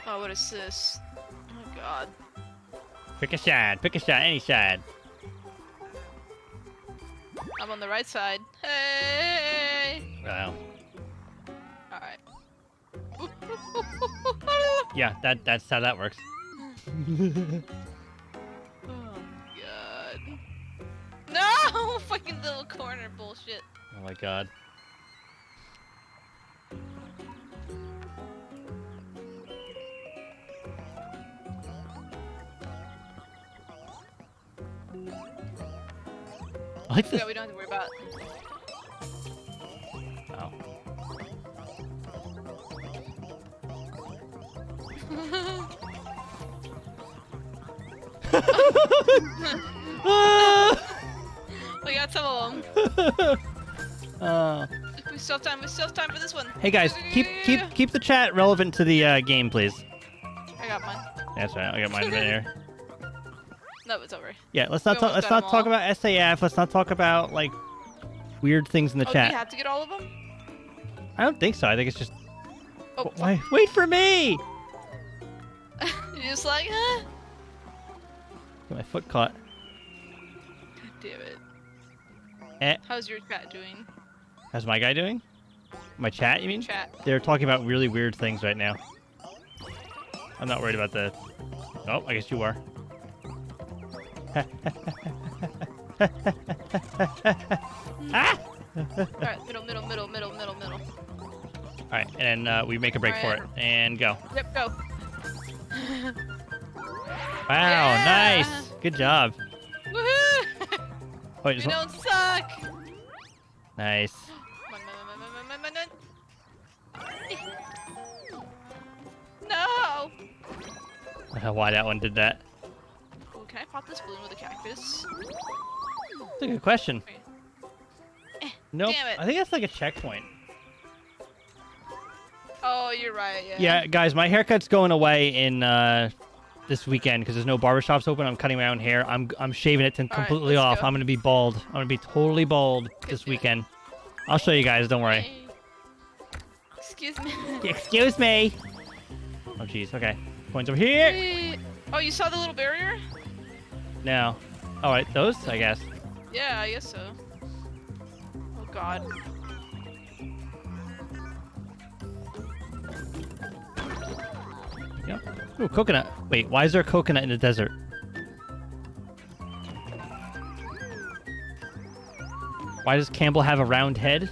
Oh, what is this? Oh, God. Pick a side, any side. I'm on the right side. Hey! Wow. Alright. Yeah, that's how that works. No! Fucking little corner bullshit. Oh my god. like this. Yeah, we don't have to worry about we got some along. We still have time. We still have time for this one. Hey guys, keep the chat relevant to the game, please. I got mine. That's right. I got mine right here. No, it's over. Yeah, let's not talk about SAF. Let's not talk about like weird things in the chat. Do we have to get all of them? I don't think so. I think it's just. Oh, why? Wait for me. You're just like, huh? My foot caught. God damn it. How's your chat doing? How's my guy doing? My chat, you mean? Chat. They're talking about really weird things right now. I'm not worried about the... Oh, I guess you are. Ah! Alright, middle. Alright, and we make a break for it. And go. Yep, go. Wow, yeah! Nice! Good job. Woohoo! Oh, you don't suck! Nice. No! I don't know why that one did that. Ooh, can I pop this balloon with a cactus? That's a good question. Nope. Damn it. I think that's like a checkpoint. Oh, you're right, yeah. Yeah, guys, my haircut's going away in... this weekend because there's no barbershops open. I'm cutting my own hair. I'm shaving it completely off. Go. I'm gonna be bald. I'm gonna be totally bald this weekend. I'll show you guys. Don't worry. Excuse me. Excuse me. Oh jeez. Okay. Points over here. Wait. Oh, you saw the little barrier? No. All right. Those, I guess. Yeah, I guess so. Oh God. Yep. Ooh, coconut. Wait, why is there a coconut in the desert? Why does Campbell have a round head?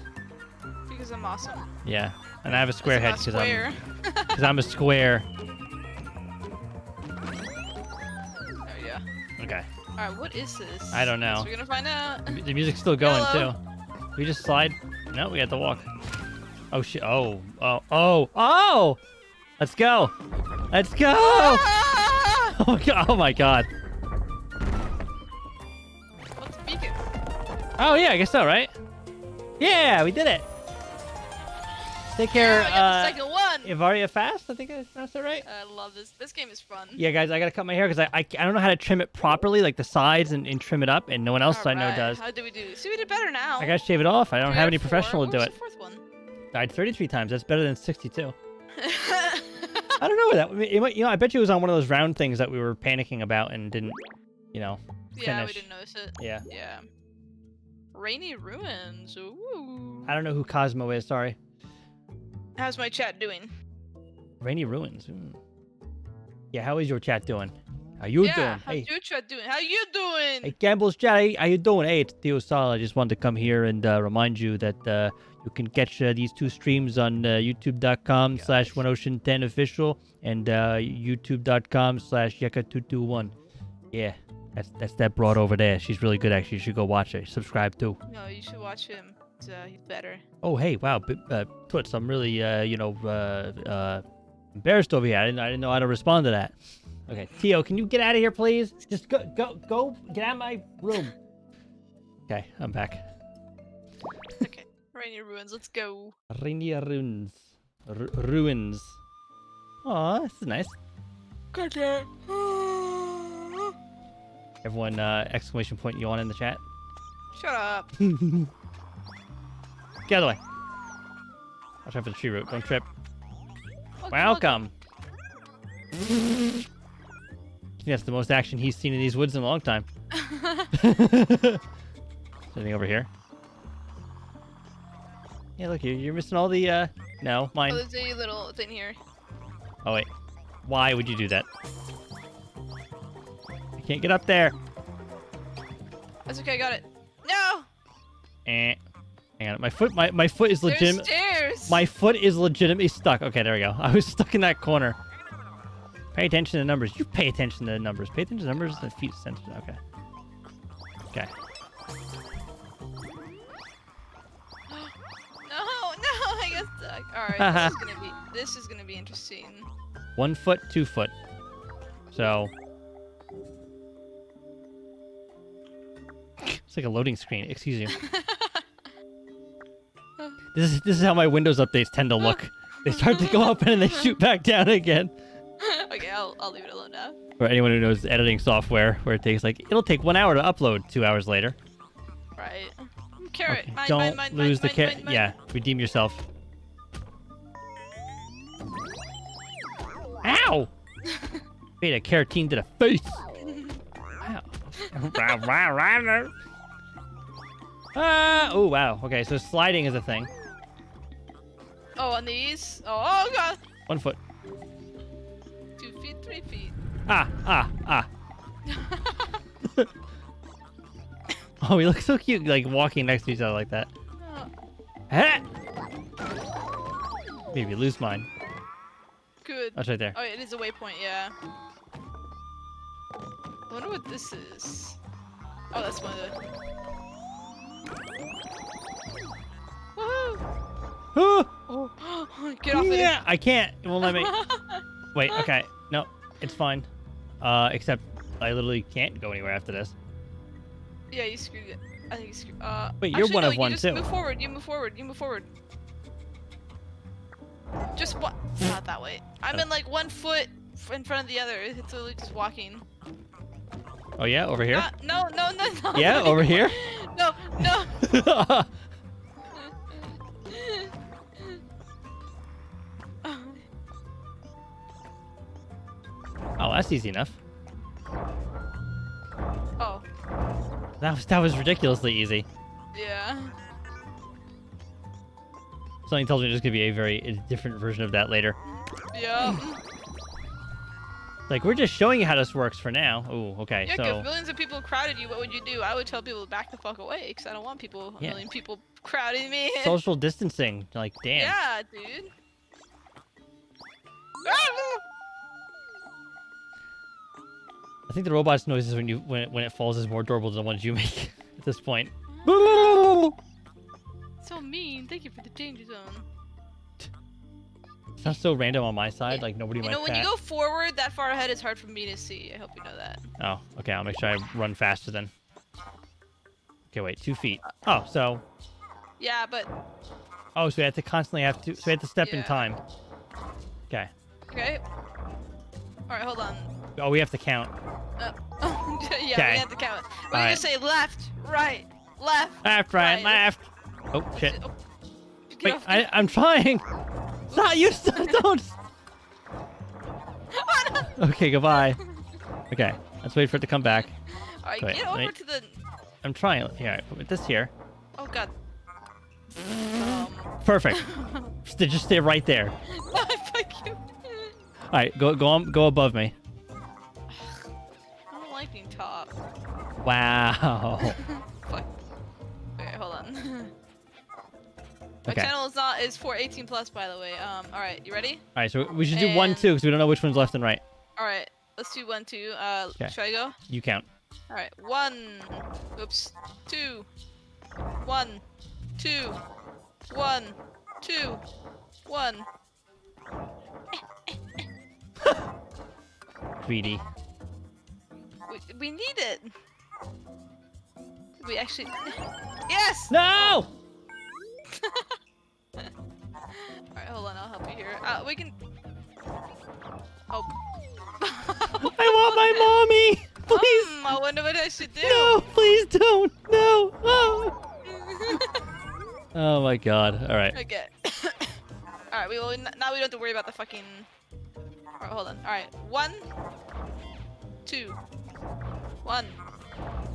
Because I'm awesome. Yeah, and I have a square head because I'm a square. Oh yeah. Okay. All right, what is this? I don't know. We're gonna find out. The music's still going too. We just slide. No, we have to walk. Oh shit! Oh! Let's go. Let's go! Ah! Oh my god! Oh my god! What's the beacon? Oh yeah, I guess so, right? Yeah, we did it. Take care. Yeah, I got the second one. Ivaria Fast, I think I pronounced it right. I love this. This game is fun. Yeah, guys, I gotta cut my hair because I don't know how to trim it properly, like the sides and trim it up, and no one else I know does. How did we do? See, we did better now. I gotta shave it off. I don't have any professional to do it. The fourth one? Died 33 times. That's better than 62. I don't know where that. You know, I bet you it was on one of those round things that we were panicking about and didn't, you know, finish. Yeah, we didn't notice it. Yeah. Yeah. Rainy Ruins. Ooh. I don't know who Cosmo is. Sorry. How's my chat doing? Rainy Ruins. Mm. Yeah. How is your chat doing? How you doing? Yeah. How's your chat doing? How you doing? Hey, Campbell's chat. How you doing? Hey, it's Theo Sal. I just wanted to come here and remind you that. You can catch these two streams on youtube.com/OneOcean10Official and youtube.com/Yeka221. Yeah, that's that broad over there. She's really good, actually. You should go watch her. Subscribe, too. No, you should watch him. He's better. Oh, hey, wow. Toots, I'm really, embarrassed over here. I didn't know how to respond to that. Okay, Tio, can you get out of here, please? Just go. Get out of my room. Okay, I'm back. Okay. Rainy Ruins, let's go. Rainy Ruins. Ruins. Aw, this is nice. Everyone, exclamation point yawn in the chat. Shut up. Get out of the way. I'll try for the tree root. Don't trip. Look, welcome. Look. That's the most action he's seen in these woods in a long time. Anything over here? Yeah, look, you're missing all the, no, mine. Oh, there's a little thing here. Oh, wait. Why would you do that? I can't get up there. That's okay, I got it. No! Eh. Hang on, my foot is legitimate. There's stairs! My foot is legitimately stuck. Okay, there we go. I was stuck in that corner. Pay attention to numbers. You pay attention to the numbers. Pay attention to numbers and feet sensitive. Okay. Okay. Alright, this is gonna be interesting. 1 foot, 2 foot. So it's like a loading screen, excuse you. This is how my Windows updates tend to look. They start to go up and then they shoot back down again. Okay, I'll leave it alone now. For anyone who knows editing software, where it takes like, it'll take 1 hour to upload 2 hours later. Right. Carrot. Okay. Mine, don't mine, mine, lose mine, the carrot. Yeah, redeem yourself. Ow! Made a carotene to the face. Wow. Oh, wow. Okay, so sliding is a thing. Oh, on these? Oh, God. 1 foot. 2 feet, 3 feet. Ah. Oh, we look so cute, like, walking next to each other like that. Oh. Maybe lose mine. Good. That's right there. Oh, it is a waypoint, yeah. I wonder what this is. Oh, that's one of the... Woohoo! Oh, get off it. Yeah, I can't. It won't let me. Wait, okay. No, it's fine. Except I literally can't go anywhere after this. Yeah, you screwed it. I think you screwed wait, you're actually, one no, of you one, just too. You move forward. Just what? Not that way. I'm in like 1 foot in front of the other. It's literally just walking. Oh, yeah? Over here? No. Yeah, over here? No. Oh, that's easy enough. Oh. That was ridiculously easy. Yeah. Something tells me there's gonna be a different version of that later. Yeah. Like, we're just showing you how this works for now. Ooh, okay, yeah, so... Yeah, if millions of people crowded you, what would you do? I would tell people to back the fuck away, because I don't want people, a million people crowding me. Social distancing. Like, damn. Yeah, dude. I think the robot's noises when it falls is more adorable than the ones you make at this point. So mean. Thank you for the danger zone. Sounds so random on my side. Like nobody might. You know, when you go forward that far ahead, it's hard for me to see. I hope you know that. Oh, okay. I'll make sure I run faster then. Okay, wait. 2 feet. Oh, so. Yeah, but. Oh, so we have to constantly have to. So we have to step in time. Okay. Okay. All right. Hold on. Oh, we have to count. Yeah, okay. We have to count. We're gonna say left, right, left. Left, right, left. Oh shit! Oh, wait, I'm trying. Stop! You don't. Okay, goodbye. Okay, let's wait for it to come back. All right, wait, get over to the. I'm trying. Here, I put this here. Oh god. Perfect. Just stay right there. Fuck you. All right, go above me. Top. Wow. Fuck. Okay, hold on. My channel is for 18 plus, by the way. All right, you ready? All right, so we should do 1, 2, because we don't know which one's left and right. All right, let's do 1, 2. Should I go? You count. All right, 1, 2, 1, 2, 1, 2, 1. Greedy. We need it. We actually... Yes! No! Alright, hold on. I'll help you here. We can... Oh. I want my mommy! Please! I wonder what I should do. No, please don't. No. Oh, oh my god. Alright. Okay. Alright, now we don't have to worry about the fucking... Alright, hold on. Alright. 1, 2, 1,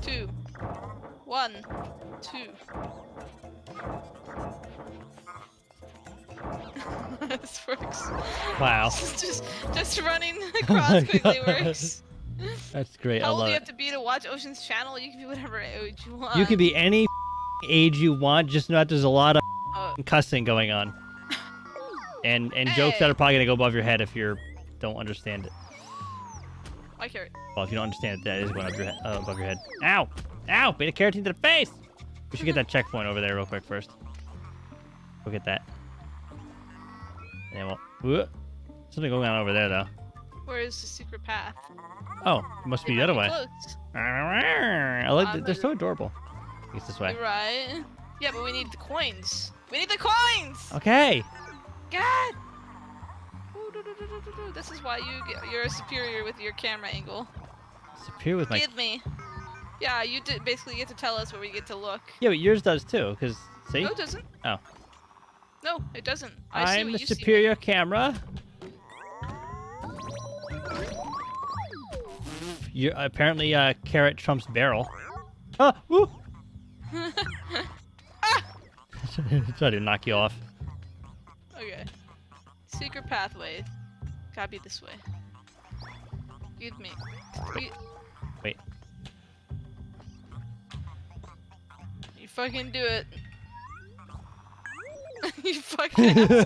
2, 1, 2. This works. Wow. just running across quickly works. That's great. How old do you have to be to watch Ocean's Channel? You can be whatever age you want. You can be any age you want. Just know that there's a lot of cussing going on, and jokes that are probably gonna go above your head if you don't understand it. My carrot. Well, if you don't understand it, that is going above your head. Ow! Ow! Beta carotene to the face! We should get that checkpoint over there real quick first. Go get that. And then we'll... Something going on over there, though. Where is the secret path? Oh, it must be the other way. Closed. I like that. They're so adorable. I guess this way. Right. Yeah, but we need the coins. We need the coins! Okay. God! This is why you're a superior with your camera angle. Superior with my... Give me. Yeah, you did basically get to tell us where we get to look. Yeah, but yours does too, because... See? No, it doesn't. Oh. No, it doesn't. I'm the superior camera. You're, apparently, carrot trumps barrel. Ah! Woo! Ah! Try to knock you off. Okay. Secret pathway. Gotta be this way. Give me. Wait. You fucking do it. You fucking. And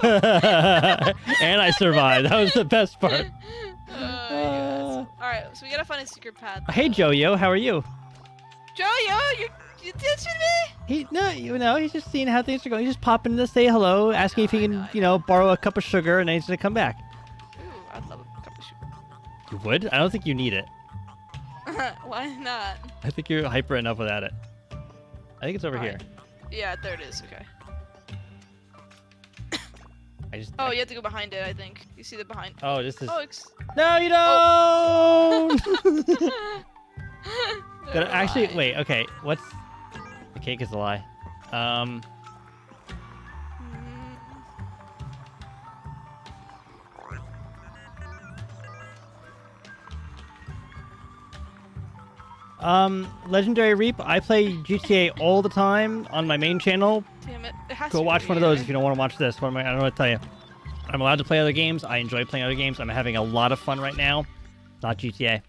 I survived. That was the best part. Alright, so we gotta find a secret path. Hey, Jojo, how are you? Jojo, you ditching me? He, no, you know, he's just seeing how things are going. He's just popping in to say hello, asking if he can, you know, borrow a cup of sugar, and then he's gonna come back. Ooh, I'd love a cup of sugar. You would? I don't think you need it. Why not? I think you're hyper enough without it. I think it's over here. Yeah, there it is, okay. Oh, you have to go behind it, I think. You see the behind. Oh, this is. Oh, no, you don't! Oh. Actually, wait, okay. What's. The cake is a lie. Legendary Reap, I play GTA all the time on my main channel. Damn it. It has to be. Go watch one of those if you don't want to watch this. What am I don't know what to tell you. I'm allowed to play other games. I enjoy playing other games. I'm having a lot of fun right now. Not GTA.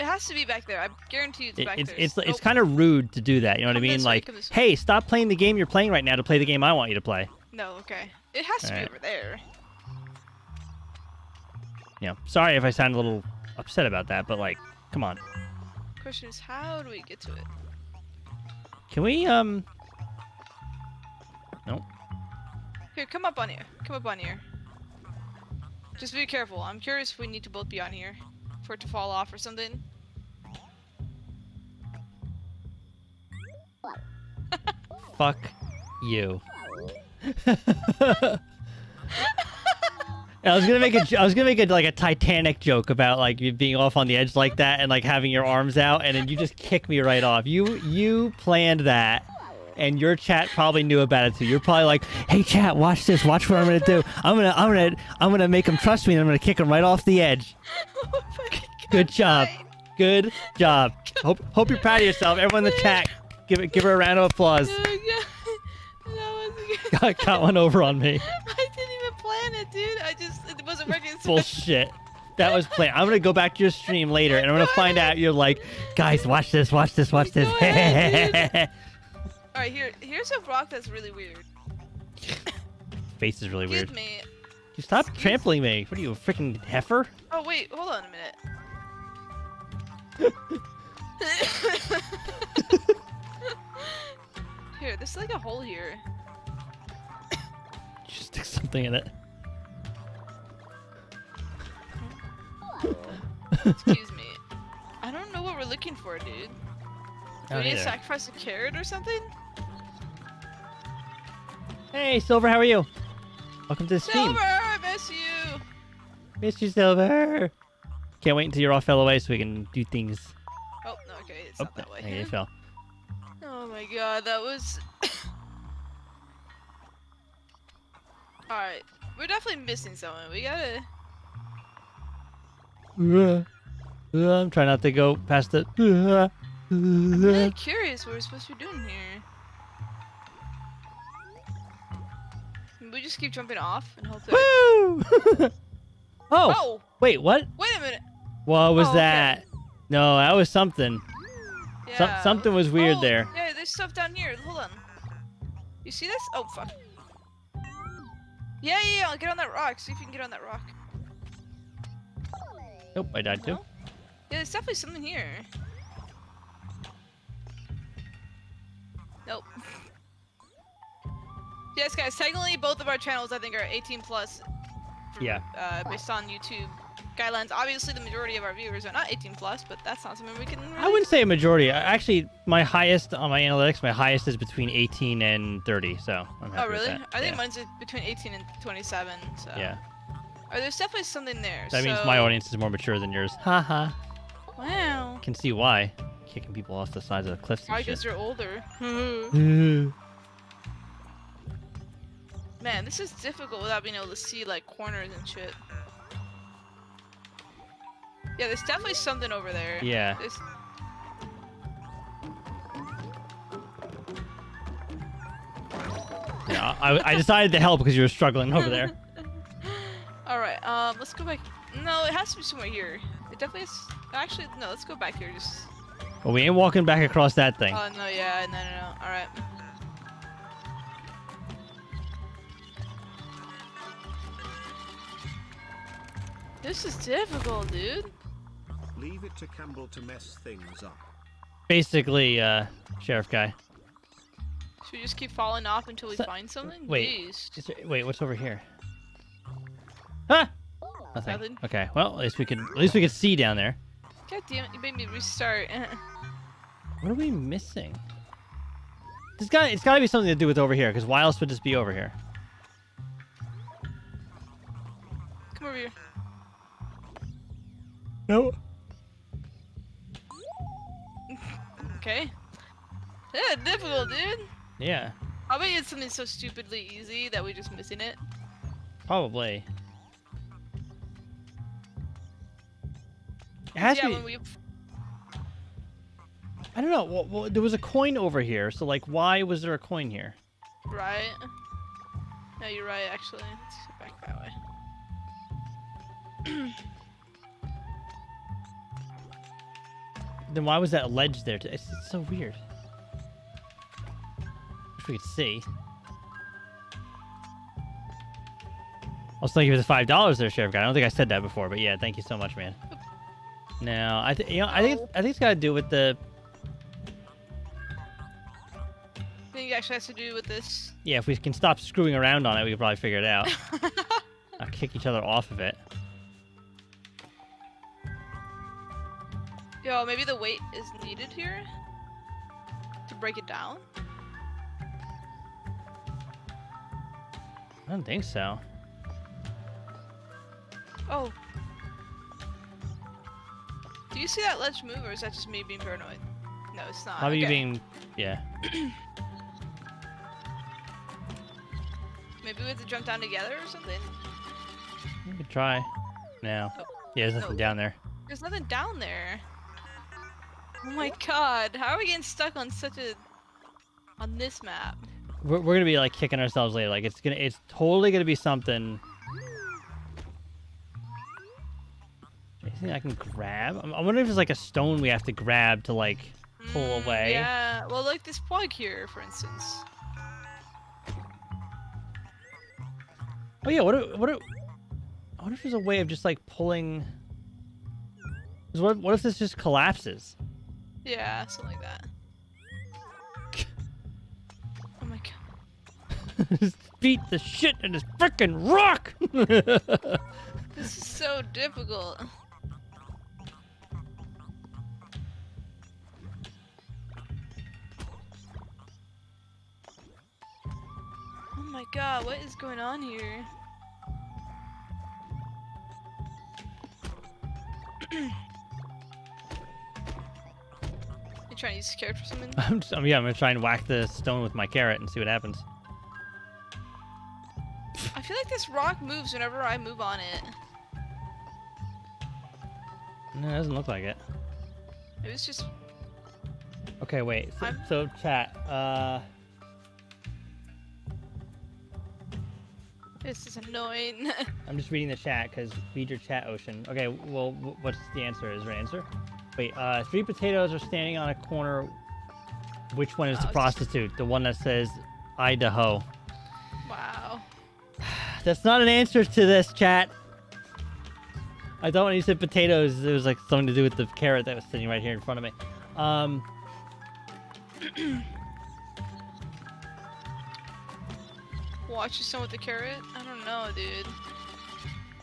It has to be back there. I guarantee you it's back there. It's kind of rude to do that. You know what I mean? Like, hey, stop playing the game you're playing right now to play the game I want you to play. No, okay. It has to be over there. Yeah. Sorry if I sound a little upset about that, but like, come on. Question is, how do we get to it? Can we, no. Here, come up on here. Come up on here. Just be careful. I'm curious if we need to both be on here for it to fall off or something. Fuck you. I was gonna make like a Titanic joke about like you being off on the edge like that and like having your arms out, and then you just kick me right off. You planned that, and your chat probably knew about it too. You're probably like, hey chat, watch this, watch what I'm gonna do. I'm gonna make him trust me, and I'm gonna kick him right off the edge. Oh my God. Good job, good job. Hope you're proud of yourself. Everyone in the chat, give her a round of applause. Got one over on me. Dude, it wasn't working. Bullshit. That was planned. I'm gonna go back to your stream later, and I'm gonna find out you're like, guys, watch this, watch this, watch this. Alright, here's a rock that's really weird. Face is really weird. Excuse me. You stop trampling me. What are you, a freaking heifer? Oh wait, hold on a minute. Here, there's like a hole here. Just stick something in it. Excuse me. I don't know what we're looking for, dude. Do we need to sacrifice a carrot or something? Hey, Silver, how are you? Welcome to the stream. Silver, I miss you! Miss you, Silver! Can't wait until you're all fell away so we can do things. Oh, no, okay, it's not that way. Okay, it fell. Oh my God, that was... Alright, we're definitely missing someone. We gotta... I'm trying not to go past it. I'm really curious what we're supposed to be doing here. We just keep jumping off and hope that... Woo! Oh! Wait, what? Wait a minute! What was that? Okay. No, that was something. Yeah. Something was weird there. Yeah, there's stuff down here. Hold on. You see this? Oh, fuck. Yeah, get on that rock. See if you can get on that rock. Nope, I died too. Yeah, there's definitely something here. Nope. Yes, guys, technically both of our channels, I think, are 18 plus. From, yeah. Based on YouTube guidelines. Obviously, the majority of our viewers are not 18 plus, but that's not something we can really... I wouldn't say a majority. Actually, my highest on my analytics, my highest is between 18 and 30, so I'm happy. Oh, really? With that. I think mine's between 18 and 27, so... Yeah. Oh, there's definitely something there, that means my audience is more mature than yours. Haha. Wow. Can see why. Kicking people off the sides of the cliffs and shit. Because you're older. Man, this is difficult without being able to see, like, corners and shit. Yeah, there's definitely something over there. Yeah. There's... Yeah, I decided to help because you were struggling over there. Alright, let's go back. No, it has to be somewhere here. It definitely is... Actually, no, let's go back here. Just... Well, we ain't walking back across that thing. Oh, no, yeah, no. Alright. This is difficult, dude. Leave it to Campbell to mess things up. Basically, Sheriff Guy. Should we just keep falling off until we find something? Wait, wait, what's over here? Ah! Nothing. Nothing. Okay, well, at least we could see down there. God damn it! You made me restart. What are we missing? It's gotta be something to do with over here, because why else would this be over here? Come over here. No. Okay. Yeah, difficult, dude. Yeah. I bet it's something so stupidly easy that we're just missing it. Probably. It has to be... I don't know. Well, there was a coin over here, so like, why was there a coin here? Right. No, you're right. Actually, let's go back that way. Then why was that ledge there? It's so weird. Wish we could see. I'll thank you for the $5 there, Sheriff Guy. I don't think I said that before, but yeah, thank you so much, man. Now, I think it's got to do with the. I think it actually has to do with this. Yeah, if we can stop screwing around on it, we can probably figure it out. I'll kick each other off of it. Yo, maybe the weight is needed here to break it down? I don't think so. Oh. Do you see that ledge move, or is that just me being paranoid? No, it's not. How are you being... Yeah. Maybe we have to jump down together or something? We could try. No. Oh. Yeah, there's nothing down there. There's nothing down there. Oh my god, how are we getting stuck on such a... on this map? We're gonna be like kicking ourselves later, like it's totally gonna be something. Anything I can grab? I wonder if it's like a stone we have to grab to like pull away. Yeah, well like this plug here, for instance. Oh yeah, I wonder if there's a way of just like pulling... What if this just collapses? Yeah, something like that. Oh my god. Just beat the shit in this frickin' rock! This is so difficult. Oh my god, what is going on here? You trying to use a carrot for something? Yeah, I'm gonna try and whack the stone with my carrot and see what happens. I feel like this rock moves whenever I move on it. No, it doesn't look like it. It was just... Okay, wait. So chat, This is annoying. I'm just reading the chat, because read your chat, Ocean. Okay, well, what's the answer? Is there an answer? Wait, three potatoes are standing on a corner. Which one is the prostitute? The one that says, Idaho. Wow. That's not an answer to this, chat. I thought when you said potatoes, it was like something to do with the carrot that was sitting right here in front of me. watch someone with the carrot? I don't know, dude.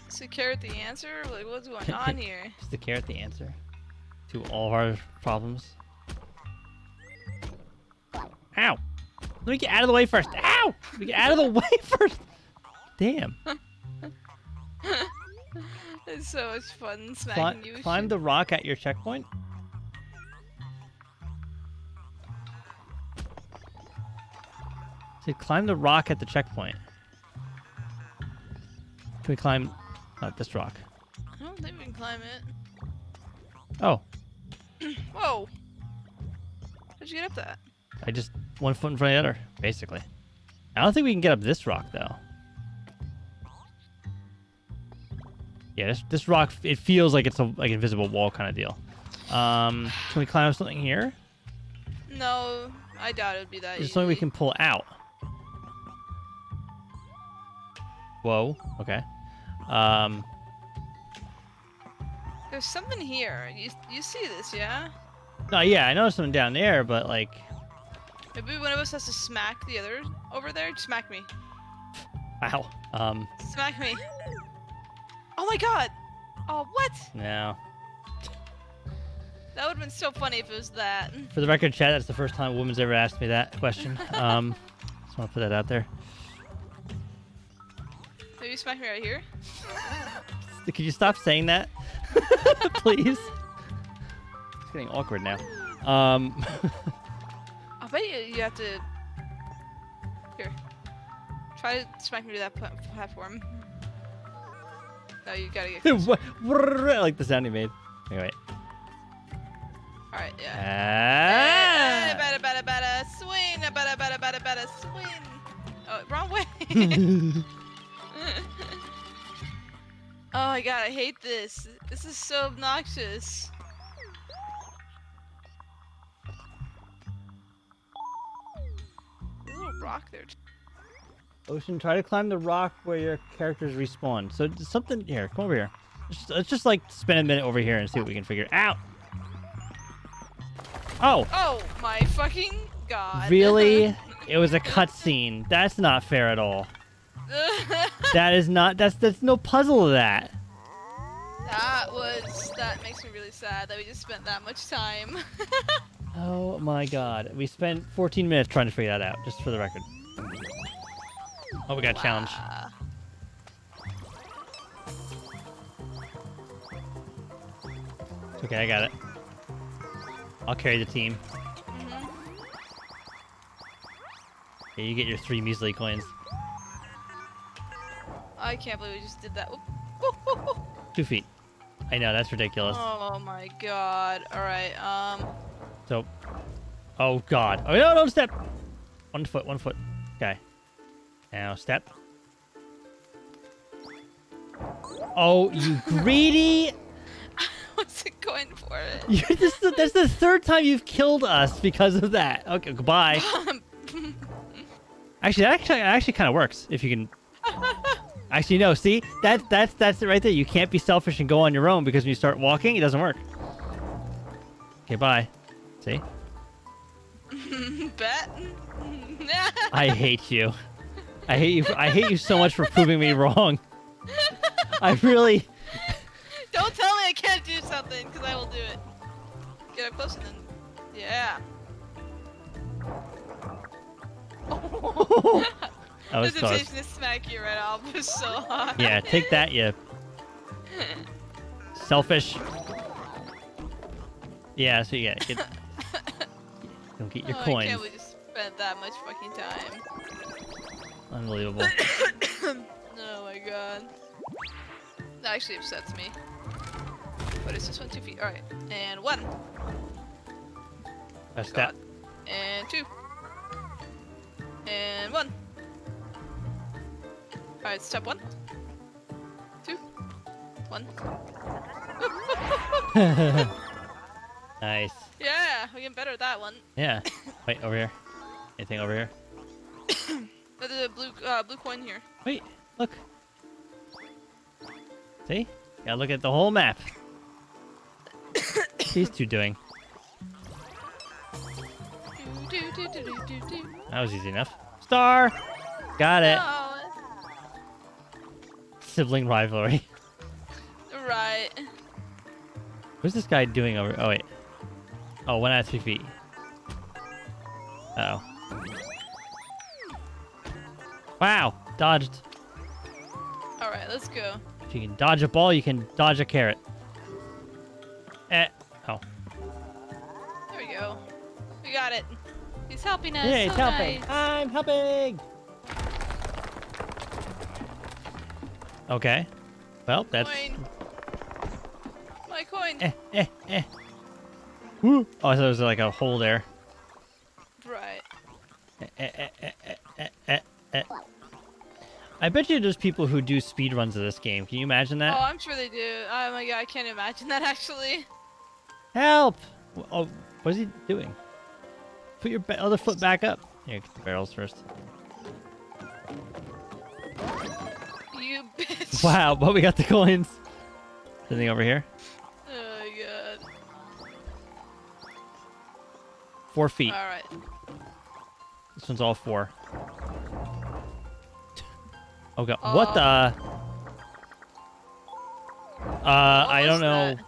Is the carrot the answer? Like, what's going on here? Is the carrot the answer to all our problems? Ow! Let me get out of the way first. Ow! Let me get out of the way first. Damn. It's so much fun smacking you. Climb the rock at your checkpoint. Dude, climb the rock at the checkpoint. Can we climb this rock? I don't think we can climb it. Oh. Whoa. How'd you get up that? I just one foot in front of the other, basically. I don't think we can get up this rock though. Yeah, this rock, it feels like it's a invisible wall kind of deal. Can we climb up something here? No, I doubt it'd be that easy. There's something we can pull out. Whoa, okay. There's something here. You see this, yeah? No, yeah, I know something down there, but like... Maybe one of us has to smack the other over there. Smack me. Wow. Smack me. Oh my god! Oh, what? No. That would've been so funny if it was that. For the record, chat, that's the first time a woman's ever asked me that question. Just want to put that out there. Maybe smack me right here? Could you stop saying that? Please? It's getting awkward now. I bet you have to... Here. Try to smack me to that platform. No, you gotta get closer. I like the sound he made. Anyway. Alright, yeah. Bada swing! Bada swing! Oh, wrong way! Oh my god, I hate this. This is so obnoxious. There's a little rock there. Ocean, try to climb the rock where your characters respawn. So something here, come over here. Let's just like spend a minute over here and see what we can figure out. Oh! Oh my fucking god! Really? It was a cutscene. That's not fair at all. That is not. That's no puzzle of that. That makes me really sad that we just spent that much time. Oh my god, we spent 14 minutes trying to figure that out. Just for the record. Oh, we got a challenge. It's okay, I got it. I'll carry the team. Yeah, you get your 3 measly coins. I can't believe we just did that. Whoop. 2 feet. I know, that's ridiculous. Oh my god. Alright, So... Oh god. Oh no, don't step! 1 foot. Okay. Now step. Oh, you greedy! What's it going for? That's the 3rd time you've killed us because of that. Okay, goodbye. Actually, that actually kind of works if you can. Actually, no. See, that's it right there. You can't be selfish and go on your own because when you start walking, it doesn't work. Okay, bye. See? Bet. I hate you. I hate you so much for proving me wrong. I really... Don't tell me I can't do something, because I will do it. Get up closer then. Yeah. Oh. That was close. The temptation to smack you right off was so hard. Yeah, take that, you... Selfish. Yeah, that's what you get. Don't get your coins. I can't believe we just spent that much fucking time. Unbelievable. Oh my god. That actually upsets me. What is this one? 2 feet. Alright. And 1. That's that. And 2. And 1. Alright, step 1. 2. 1. Nice. Yeah, we're getting better at that one. Yeah. Wait, over here. Anything over here? There's a blue coin here. Wait, look. See? Gotta look at the whole map. What's these two doing? That was easy enough. Star! Got it. No. Sibling rivalry. Right. What's this guy doing over? Oh wait. Oh, 1 out of 2 feet. Uh oh. Wow, dodged. All right, let's go. If you can dodge a ball, you can dodge a carrot. Eh. Oh. There we go. We got it. He's helping us. Yeah, he's helping. Nice. I'm helping. Okay. Well, that's. Coin. My coin. Eh, eh, eh. Woo. Oh, I thought there was like a hole there. Right. Eh, eh, eh, eh, eh, eh, eh. I bet you there's people who do speedruns of this game. Can you imagine that? Oh, I'm sure they do. Oh my god, I can't imagine that actually. Help! Oh, what is he doing? Put your other foot back up. Here, get the barrels first. You bitch. Wow, but we got the coins. Anything over here? Oh my god. 4 feet. Alright. This one's all 4. Oh god, what the? I don't know. That?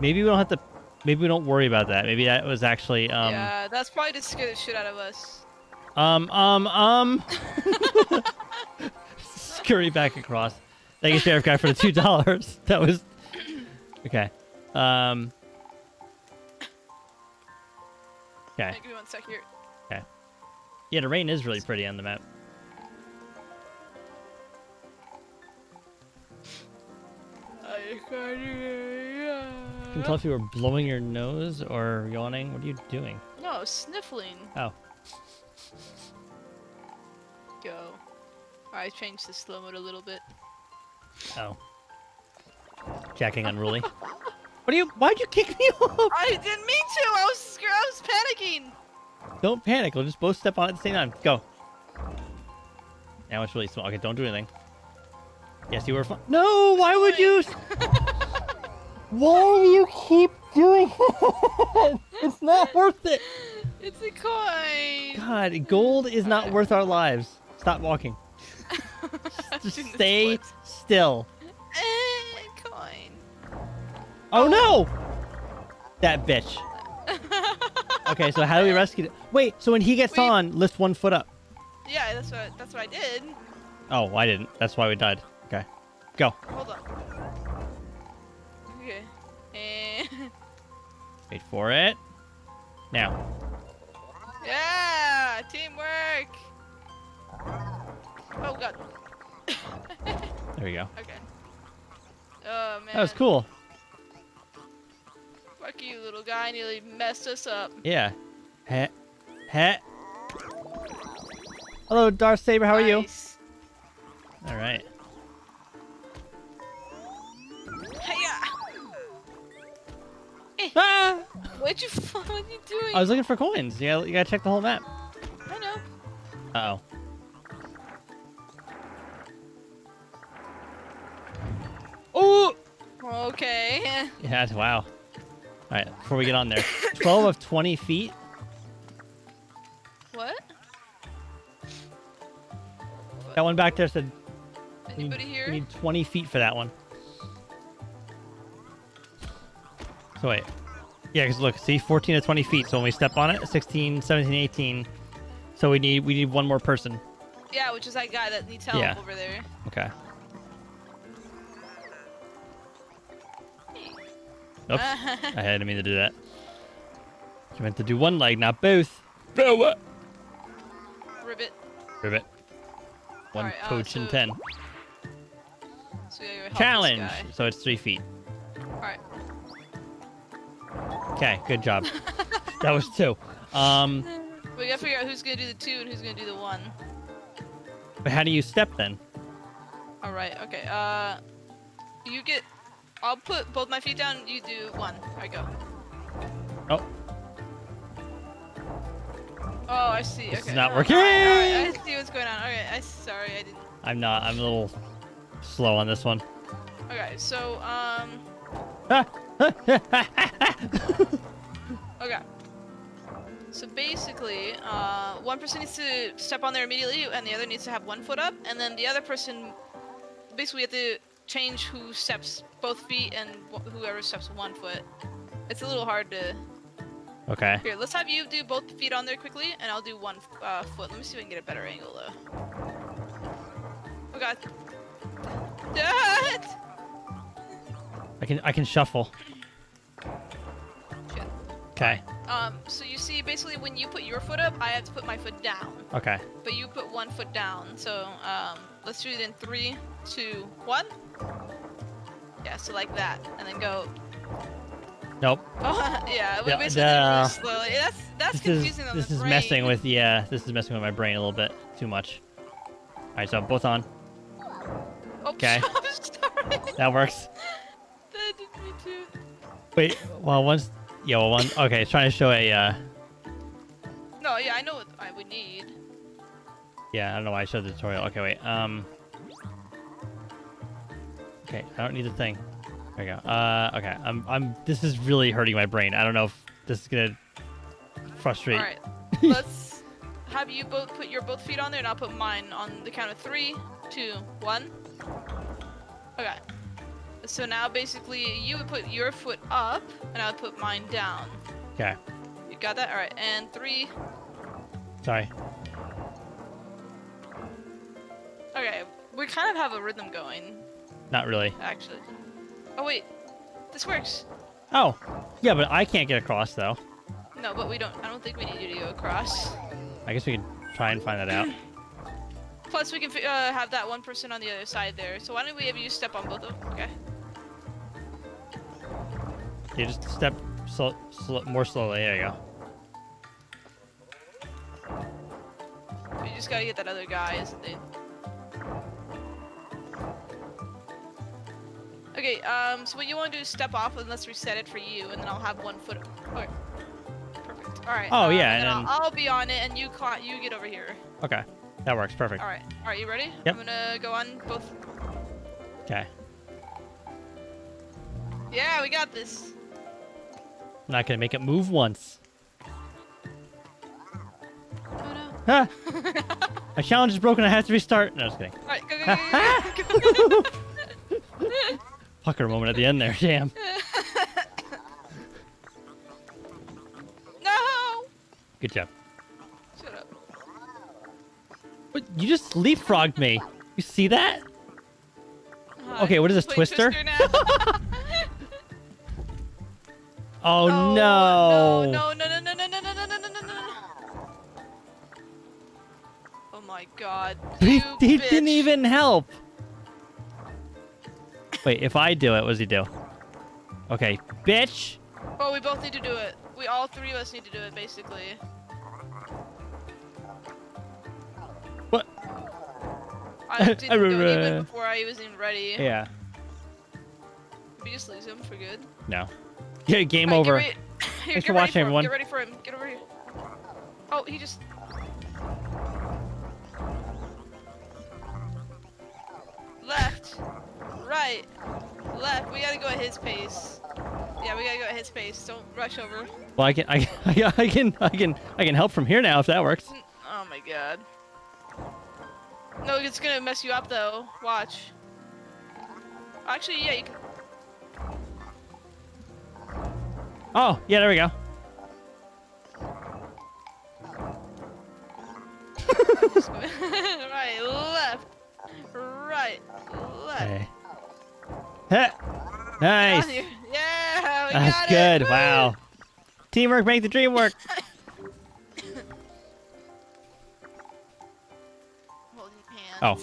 Maybe we don't have to. Maybe we don't worry about that. Maybe that was actually. Yeah, that's probably to scare the shit out of us. Scurry back across. Thank you, Sheriff Guy, for the $2. That was. Okay. Okay. Right, give me 1 sec here. Okay. Yeah, the rain is really pretty on the map. I can tell if you were blowing your nose or yawning. What are you doing? No, sniffling. Oh. Go. Alright, I changed the slow mode a little bit. Oh. Jacking unruly. What are you? Why'd you kick me off? I didn't mean to. I was panicking. Don't panic. We'll just both step on it at the same time. Go. Now it's really small. Okay, don't do anything. Yes, you were fine. No, why would you? Why do you keep doing that? It's not worth it. It's a coin. God, gold is not worth our lives. Stop walking. Just stay still. Coin. Oh no! That bitch. Okay, so how do we rescue it? Wait, so when he gets on, lift 1 foot up. Yeah, that's what I did. Oh, I didn't. That's why we died. Okay. Go. Hold on. Wait for it. Now. Yeah! Teamwork! Oh, God. There we go. Okay. Oh, man. That was cool. Fuck you, little guy. Nearly messed us up. Yeah. Heh. Heh. Hello, Darth Saber. How nice. Are you? All right. Ah! What are you doing? I was looking for coins. You gotta check the whole map. I know. Uh oh. Oh! Okay. Yeah, wow. Alright, before we get on there. 12 of 20 feet. What? That one back there said. Anybody here? We need 20 feet for that one. So wait. Yeah, because look, see, 14 to 20 feet. So when we step on it, 16, 17, 18. So we need 1 more person. Yeah, which is that guy that needs help over there. Okay. Oops. I didn't mean to do that. You meant to do 1 leg, not both. Bro, what? Ribbit. Ribbit. One right, coach and 10. So challenge. So it's 3 feet. All right. Okay, good job. That was 2. We gotta figure out who's gonna do the 2 and who's gonna do the 1. But how do you step then? All right. Okay. You get. I'll put both my feet down. You do 1. All right, go. Oh. Oh, I see. This is not working. All right. I see what's going on. Okay. Sorry, I didn't. I'm not. I'm a little slow on this one. Okay. So Okay. So basically, one person needs to step on there immediately, and the other needs to have one foot up, and then the other person, basically we have to change who steps both feet and whoever steps one foot. It's a little hard to... Okay. Here, let's have you do both feet on there quickly, and I'll do one foot. Let me see if I can get a better angle, though. Oh god. Dad! I can shuffle. Okay. So you see, basically, when you put your foot up, I have to put my foot down. Okay. But you put one foot down, so let's do it in 3, 2, 1. Yeah, so like that, and then go. Nope. Oh, yeah, we basically did it slowly. That's confusing on the brain. This is messing with my brain a little bit too much. All right, so both on. Okay. That works. That did me too. Wait, well, one's... Yeah, well, one... Okay, it's trying to show a, No, yeah, I know what I would need. Yeah, I don't know why I showed the tutorial. Okay, wait, Okay, I don't need the thing. There you go. Okay, This is really hurting my brain. I don't know if this is gonna frustrate... All right, let's have you both put your both feet on there, and I'll put mine on the count of 3, 2, 1. Okay. So now, basically, you would put your foot up, and I would put mine down. Okay. You got that? All right. And 3. Sorry. Okay. We kind of have a rhythm going. Not really. Actually. Oh, wait. This works. Oh. Yeah, but I can't get across, though. No, but we don't. I don't think we need you to go across. I guess we can try and find that out. Plus, we can have that one person on the other side there. So why don't we have you step on both of them? Okay. You just step more slowly. There you go. You just gotta get that other guy, isn't it? Okay, so what you want to do is step off and let's reset it for you, and then I'll have one foot. Okay. Perfect. All right. Oh, yeah. And then I'll be on it, and you get over here. Okay. That works. Perfect. All right, you ready? Yep. I'm gonna go on both. Okay. Yeah, we got this. Not gonna make it move once. Oh, no. Ah! My challenge is broken. I have to restart. No, just kidding. All right, go. Pucker moment at the end there, damn. No. Good job. What? You just leapfrogged me. You see that? Okay, what is this, Twister now? Oh, no. No. Oh my god. He didn't even help. Wait, if I do it, what does he do? Okay, bitch. Oh, we both need to do it. All three of us need to do it, basically. I didn't do it even before I was even ready. Yeah. Did we just lose him for good? No. Yeah, game over. Thanks for watching, everyone. Get ready for him. Get over here. Oh, he just... Left. Right. Left. We gotta go at his pace. Yeah, we gotta go at his pace. Don't rush over. Well, I can help from here now if that works. Oh my god. No, it's gonna mess you up though. Watch. Actually, yeah, you can. Oh, yeah, there we go. Right, left. Right, left. Hey. Heh. Nice. Yeah, we got it. That's good. Wow. Teamwork make the dream work. Oh.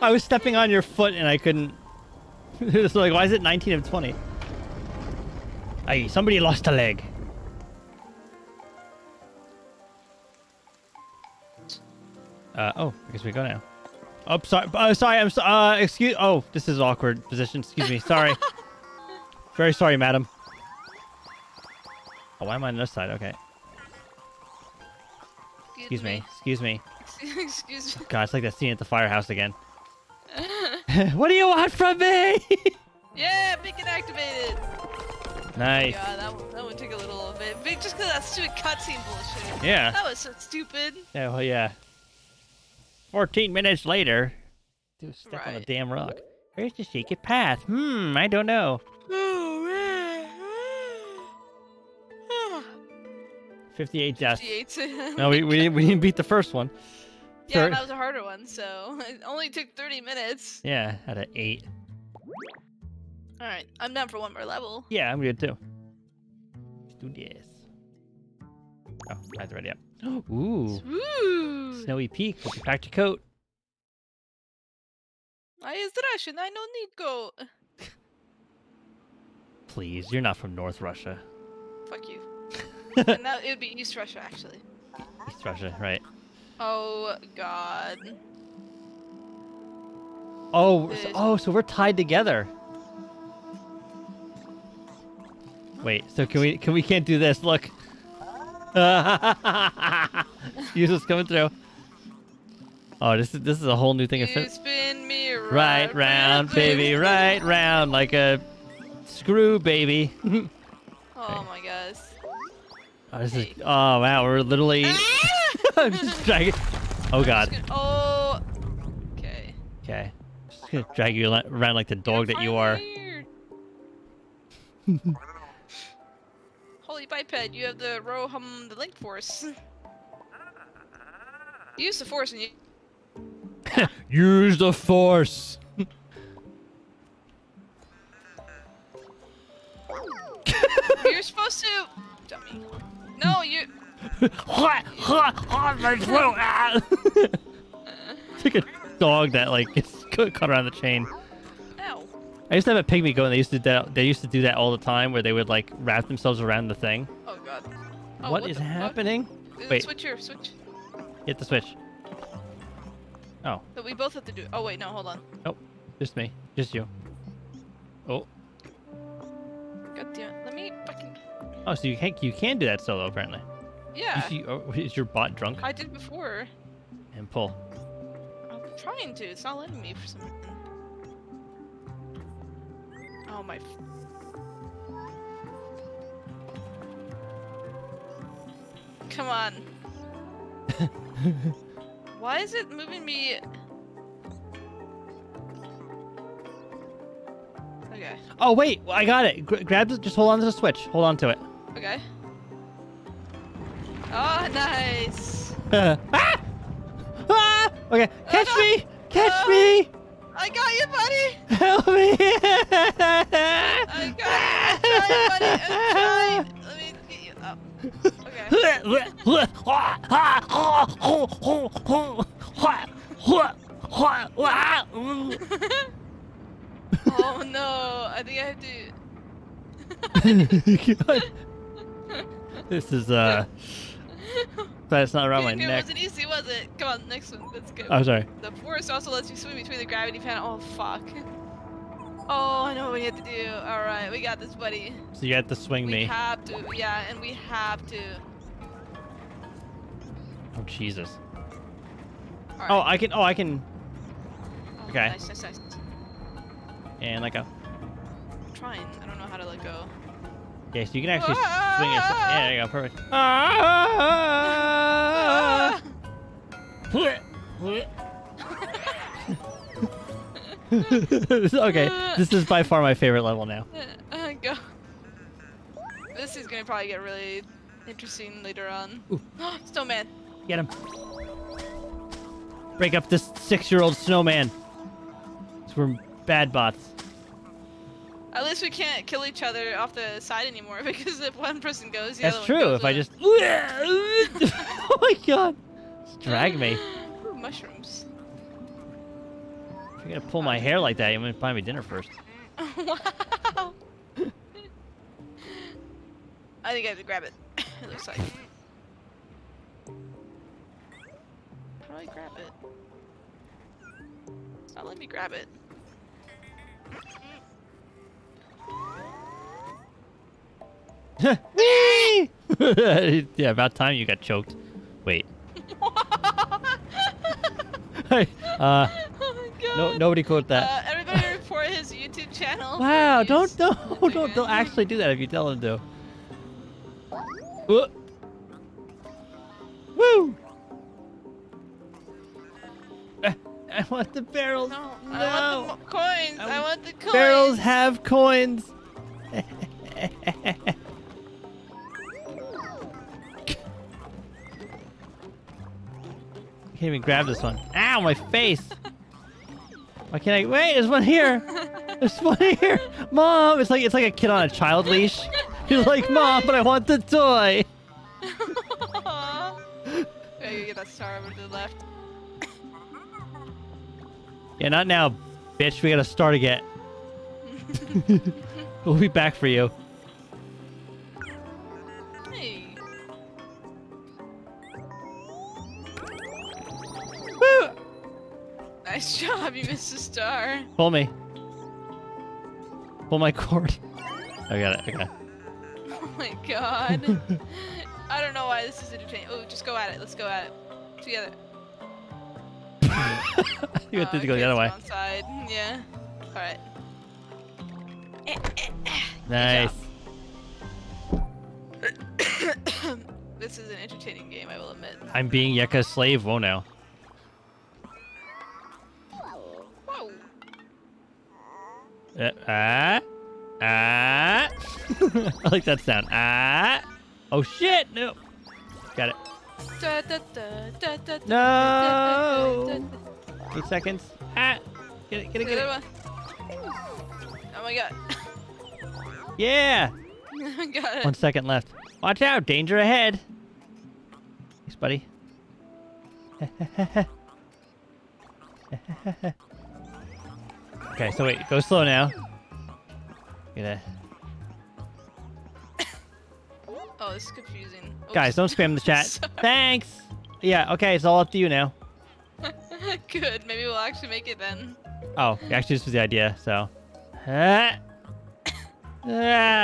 I was stepping on your foot and I couldn't... It's like, why is it 19 of 20? Hey, somebody lost a leg. Oh, I guess we go now. Oh, sorry. Sorry, I'm so, excuse... Oh, this is an awkward position. Excuse me. Sorry. Very sorry, madam. Oh, why am I on this side? Okay. Excuse me. Excuse me. Excuse me. God, it's like that scene at the firehouse again. What do you want from me? Yeah, beacon activated. Nice. Yeah, that one took a little bit. But just because of that stupid cutscene bullshit. Yeah. That was so stupid. Yeah, well, yeah. 14 minutes later, he was stuck on a damn rock. Where's the secret path? I don't know. Oh, man. Oh. 58 deaths. 58. No, we didn't beat the first one. Yeah, that was a harder one, so it only took 30 minutes. Yeah, out of 8. Alright, I'm down for one more level. Yeah, I'm good too. Let's do this. Oh, mine's ready up. Ooh. Ooh. Snowy Peak, put your pack to coat. I is Russian, I no need coat. Please, you're not from North Russia. Fuck you. And that it would be East Russia, actually. East Russia, right. Oh, God. Oh, so we're tied together. Wait, so we can't do this, look. Useless coming through. Oh, this is a whole new thing. You spin me right round, baby, right round, like a screw, baby. Oh, my gosh. Oh, this is, oh, wow, we're literally... I'm just dragging. Oh God. Oh. Okay. Okay. Just gonna drag you around like the dog that you are. Holy biped! You have the the link force. Use the force and you. Use the force. You're supposed to. Dummy. No, you. It's like a dog that like gets caught around the chain. Ow. I used to have a pygmy go and they used to do that all the time where they would like wrap themselves around the thing. Oh God. Oh, what is happening? Wait. Switch here, switch. Hit the switch. Oh. But we both have to do it. Oh wait, no, hold on. Oh, just me. Just you. Oh. God damn it. Let me fucking... Oh, so you can do that solo apparently. Yeah. Is your bot drunk? I did before. And pull. I'm trying to. It's not letting me for some reason. Oh my. Come on. Why is it moving me? Okay. Oh wait, I got it. Grab this. Just hold on to the switch. Hold on to it. Okay. Oh, nice! Ah! Ah! Okay, catch me! Catch me! I got you, buddy! Help me! I got you, buddy! I'm trying! Let me get you up. Okay. Oh no, I think I have to... God. This is, But it's not around my neck. It wasn't easy, was it? Come on, next one. Let's go. I'm sorry. The forest also lets you swim between the gravity panel. Oh, fuck. Oh, I know what we have to do. All right, we got this, buddy. So you have to swing me. We have to. Yeah, and we have to. Oh, Jesus. All right. Oh, I can. Oh, I can. Oh, okay. Nice, nice, nice. And let go. I'm trying. I don't know how to let go. Yeah, so you can actually swing it. Yeah, there you go, perfect. Okay, this is by far my favorite level now. Go. This is gonna probably get really interesting later on. Snowman. Get him. Break up this 6-year-old snowman. Because we're bad bots. At least we can't kill each other off the side anymore, because if one person goes, the other one goes. That's true, if I just... Oh my God. Just drag me. Ooh, mushrooms. If you're going to pull my hair like that, you might buy me dinner first. Wow. I think I have to grab it. It looks like. How do I grab it? It's not letting me grab it. Yeah, about time you got choked. Wait. Oh my God. Nobody quote that. Everybody report his YouTube channel. Wow, don't they'll actually do that if you tell them to. Woo! I want the barrels. No, I want the coins. I want the coins. Barrels have coins. I can't even grab this one. Ow, my face! Why can't I? Wait, there's one here. There's one here, Mom. It's like a kid on a child leash. You're like, Mom, but I want the toy. Yeah, you get that star over to the left. Yeah, not now, bitch. We gotta start again. We'll be back for you. Nice job, you missed a star. Pull me. Pull my cord. I got it, I got it. Oh my god. I don't know why this is entertaining. Oh, just go at it. Let's go at it. Together. You have to go the other way. Yeah. Alright. Nice. This is an entertaining game, I will admit. I'm being Yeka's slave. Whoa now. I like that sound. Oh shit! No. Got it. No. 8 seconds. Get it. Oh my god. Yeah. Got it. 1 second left. Watch out! Danger ahead. Thanks, buddy. Okay, so wait, go slow now. Gonna... Oh, this is confusing. Oops. Guys, don't spam the chat. Thanks! Yeah, okay, it's all up to you now. Good, maybe we'll actually make it then. Oh, actually this was the idea, so... Okay. Oh.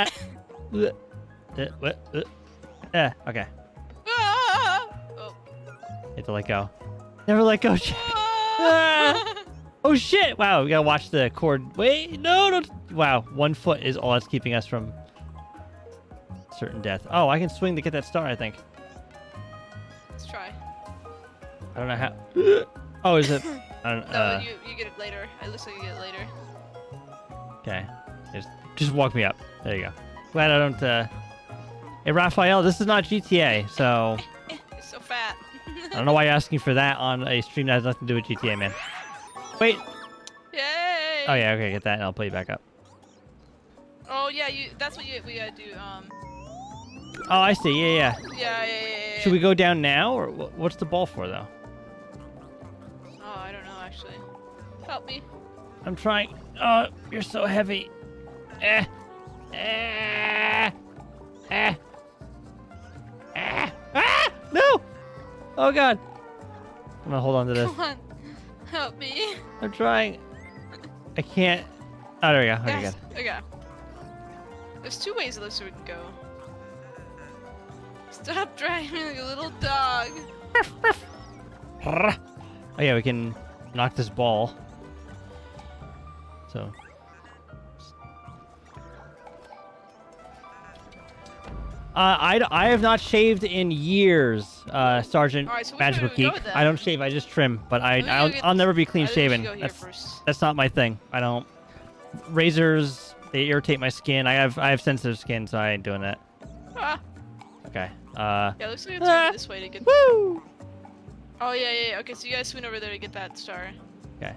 You have to let go. Never let go, chat. Oh shit! Wow, we gotta watch the cord. Wait, no, no. Wow, 1 foot is all that's keeping us from certain death. Oh, I can swing to get that star, I think. Let's try. I don't know how. Oh, is it? I don't know. No, you get it later. It looks like you get it later. Okay. Just walk me up. There you go. Glad I don't. Hey, Raphael, this is not GTA, so. It's so fat. I don't know why you're asking for that on a stream that has nothing to do with GTA, man. Wait. Yay! Oh yeah, okay, get that and I'll play you back up. Oh yeah, that's what we gotta do, Oh, I see, yeah. Should we go down now, or what's the ball for, though? Oh, I don't know, actually. Help me. I'm trying. Oh, you're so heavy. No! Oh god. I'm gonna hold on to this. Come on. Help me. I'm trying. I can't. Oh, there we go. Okay, yes. Okay. There's 2 ways of this we can go. Stop driving like a little dog. Oh, yeah, we can knock this ball. So. I have not shaved in years, Sergeant Magical Geek. I don't shave, I just trim, but I'll never be clean shaven. That's not my thing. I don't. Razors, they irritate my skin. I have sensitive skin, so I ain't doing that. Ah. Okay. Yeah, looks like it's going this way to get. Woo! Oh yeah. Okay, so you guys swing over there to get that star. Okay.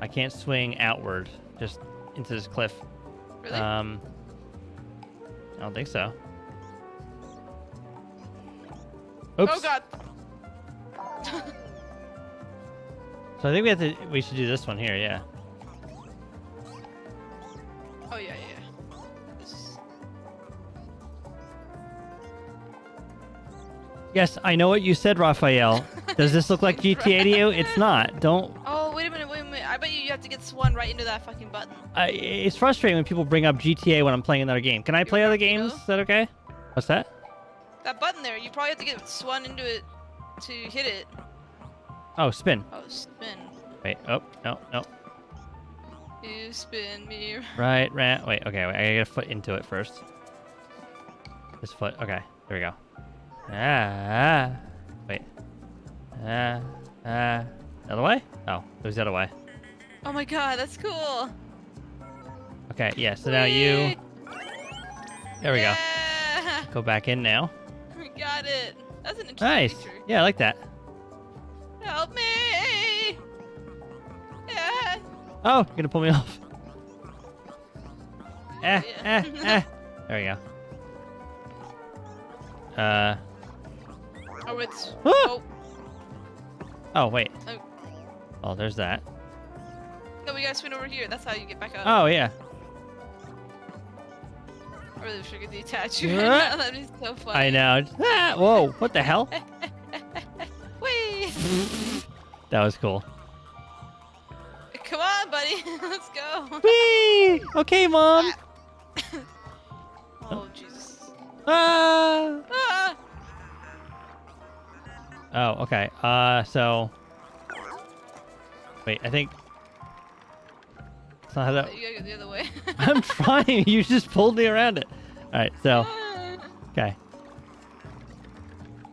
I can't swing outward. Just into this cliff. Really? I don't think so. Oops. Oh god. So I think we should do this one here, yeah. Oh yeah. Yes, I know what you said, Raphael. Does this look like GTA to you? It's not. Don't. Oh, wait a minute. I bet you have to get swung right into that fucking button. It's frustrating when people bring up GTA when I'm playing another game. Can I play other games? Is that okay? What's that? That button there. You probably have to get swung into it to hit it. Oh, spin. Oh, spin. Wait, oh, no, no. You spin me. Right, right. Wait, okay, wait, I gotta get a foot into it first. This foot, okay, there we go. Ah, wait. Ah, ah. The other way? Oh, it was the other way. Oh my god, that's cool. Okay, yeah, so now you... There we go. Go back in now. We got it. That's an interesting picture. Yeah, I like that. Help me! Yeah. Oh, you're gonna pull me off. Eh, yeah. Eh, eh. There we go. Oh, it's... Oh. Oh, wait. Oh. Oh, there's that. No, we gotta swing over here. That's how you get back up. Oh, yeah. I really wish I could detach you. That is so funny. I know. Ah, whoa, what the hell? Whee! That was cool. Come on, buddy. Let's go. Whee! Okay, Mom. Oh, Jesus. Ah! Ah! Oh, okay. So... Wait, I think... That's not how that... You gotta go the other way. I'm trying. You just pulled me around it. Alright, so... Okay.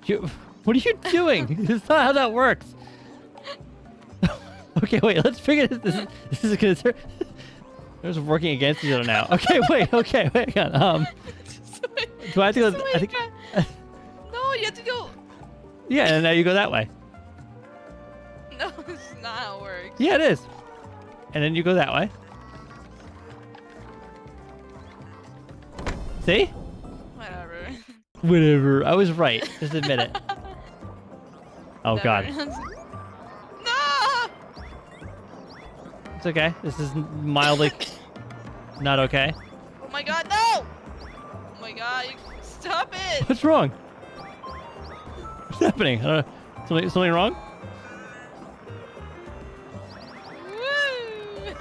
You... What are you doing? That's not how that works. Okay, wait. Let's figure this out. This is gonna... They're just working against each other now. Okay, wait. Okay, wait. Hang on. Do I have to go... I think... No, you have to go... Yeah, and now you go that way. No, it's not how it works. Yeah, it is. And then you go that way. See? Whatever. Whatever. I was right. Just admit it. Oh, that God. Runs. No! It's okay. This is mildly not okay. Oh, my God. No! Oh, my God. Stop it. What's wrong? What's happening? I don't know. Something wrong? Woo!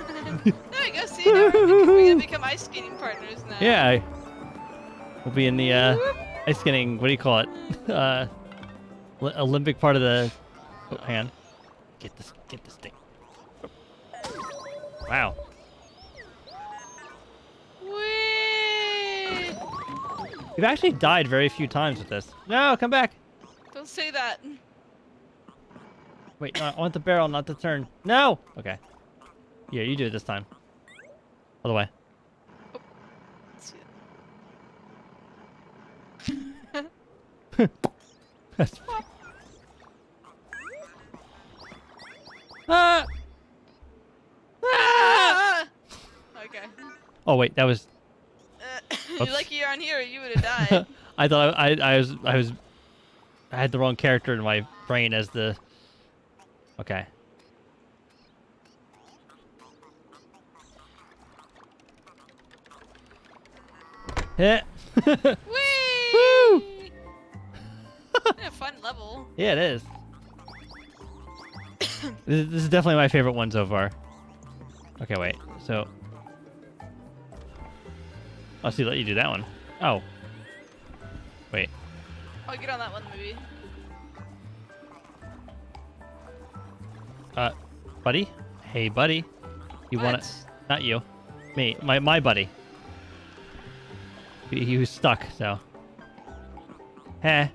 There you go. See, we're gonna become ice skating partners now. Yeah, we'll be in the ice skating. What do you call it? Olympic part of the. Oh, hang on. Get this thing. Wow. Whee! We've actually died very few times with this. No, come back. Don't say that. Wait, no, I want the barrel, not the turn. No! Okay. Yeah, you do it this time. Other way. Oh. Shit. That's... Ah! Ah! Okay. Oh, wait, that was... You're lucky you're on here or you would have died. I thought I was... I had the wrong character in my brain as the... Okay. Yeah. Whee! Woo! Yeah, fun level. Yeah, it is. This is definitely my favorite one so far. Okay, wait. So... Oh, see, let you do that one. Oh. Wait. Oh, get on that one, maybe. Buddy? Hey, buddy. You what? Wanna... Not you. Me. My buddy. He was stuck, so... Heh.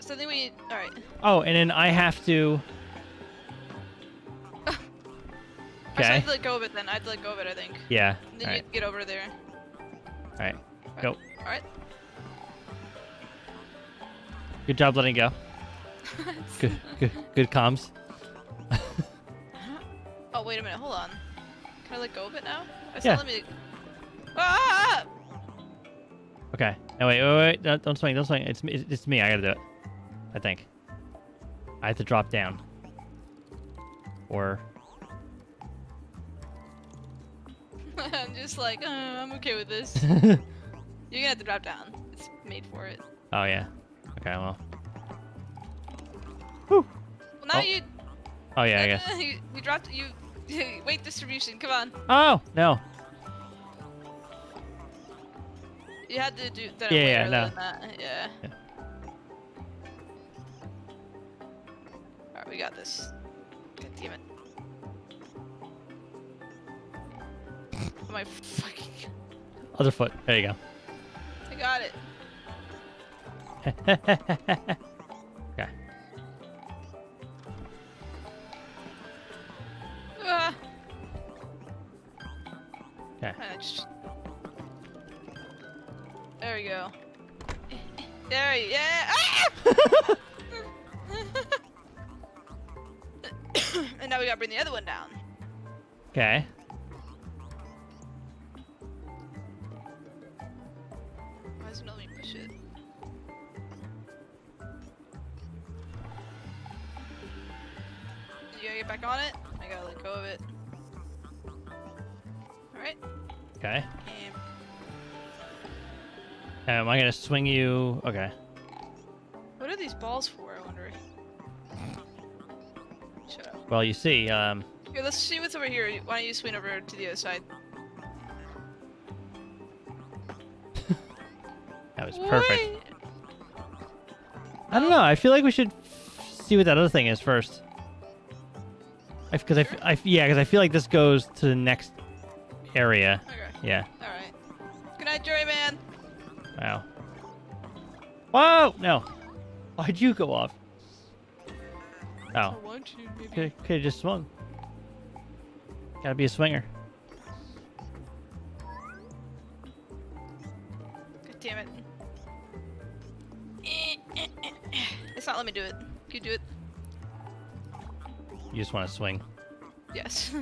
So then we... Alright. Oh, and then I have to... Okay. Actually, I have to let go of it, then. I have to let go of it, I think. Yeah. And then you get over there. Alright. Go. Alright. Good job letting go. good comms. Oh, wait a minute. Hold on. Can I let go of it now? Yeah. Let me... Ah! Okay. No, wait. No, don't swing. Don't swing. It's me. I gotta do it. I think. I have to drop down. Or... I'm just like, I'm okay with this. You're gonna have to drop down. It's made for it. Oh, yeah. Okay, well. Whew. Well, now you... Oh, yeah, I guess. You dropped... You weight distribution, come on. Oh, no. You had to do... That yeah, no. Than that. Yeah. All Alright, we got this. God damn it. My fucking... Other foot. There you go. I got it. Okay. Okay. There we go. There you... Yeah! Ah! And now we gotta bring the other one down. Okay. Why doesn't it let me push it? You gotta get back on it. I gotta let go of it. Alright. Okay. And... am I gonna swing you? Okay. What are these balls for, I wonder? Shut up. Well, you see, Here, let's see what's over here. Why don't you swing over to the other side? That was perfect. I don't know. I feel like we should see what that other thing is first. Because sure? Yeah, because I feel like this goes to the next area. Okay. Yeah. All right. Good night, Journeyman. Wow. Whoa! No. Why'd you go off? Oh. Could've just swung. Gotta be a swinger. God damn it. It's not letting me do it. You do it. You just want to swing. Yes.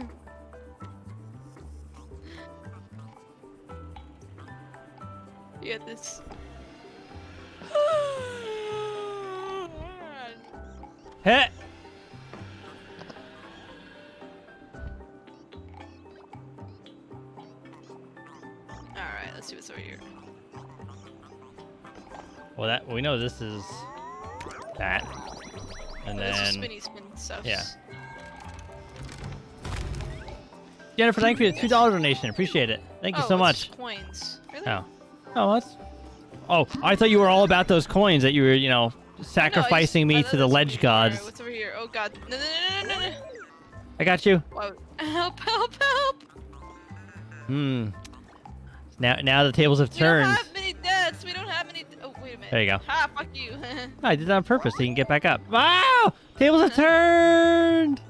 You got this. Heh! Alright, let's see what's over here. Well, that we know this is that. And then. This is spinny spin stuff. Yeah. Jennifer, thank you for the $2 donation. Appreciate it. Thank you so much. Coins. Really? Oh. Oh, that's... Oh, I thought you were all about those coins that you were, you know, sacrificing me to the ledge gods. What's over here? Oh, God. No, no, no, no, no. I got you. Whoa. Help, help, help. Hmm. Now the tables have turned. We don't have many deaths. We don't have many... Oh, wait a minute. There you go. Ha, fuck you. No, I did that on purpose so you can get back up. Wow! Tables have turned!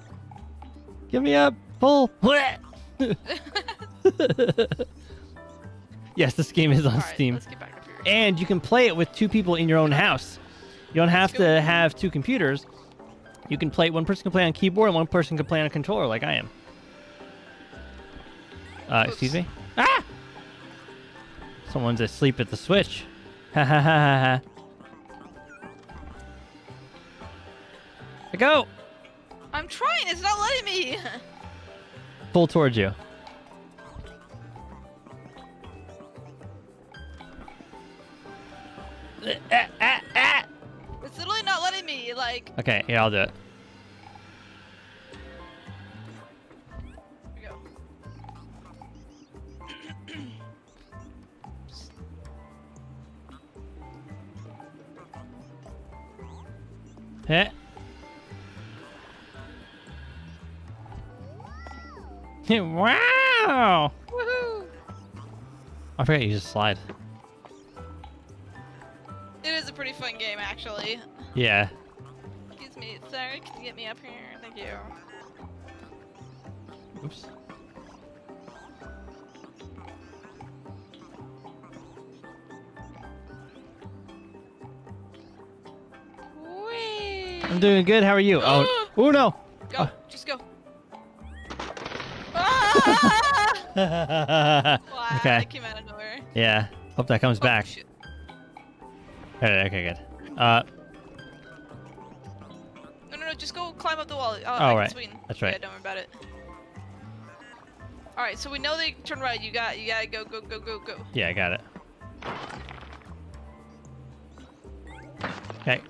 Give me up. Pull. Yes, this game is on Steam. Let's get back up here. And you can play it with two people in your own house. You don't have to have two computers. You can play, one person can play on keyboard and one person can play on a controller like I am. Excuse me? Ah! Someone's asleep at the Switch. Ha ha ha ha ha. I go! I'm trying, it's not letting me! Pull towards you. It's literally not letting me, like... Okay, yeah, I'll do it. Here we go. Heh. Wow! Woohoo! I forgot you just slide. It is a pretty fun game, actually. Yeah. Excuse me, sorry, can you get me up here? Thank you. Oops. Whee! I'm doing good, how are you? Oh, oh no! Go, just go. Ah! Wow, okay. That came out of nowhere. Yeah, hope that comes back. Shit. Alright, okay, good. No, no, no, just go climb up the wall. Oh, right. That's right. Yeah, don't worry about it. Alright, so we know they turn right. You gotta go, go, go, go, go. Yeah, I got it. Okay.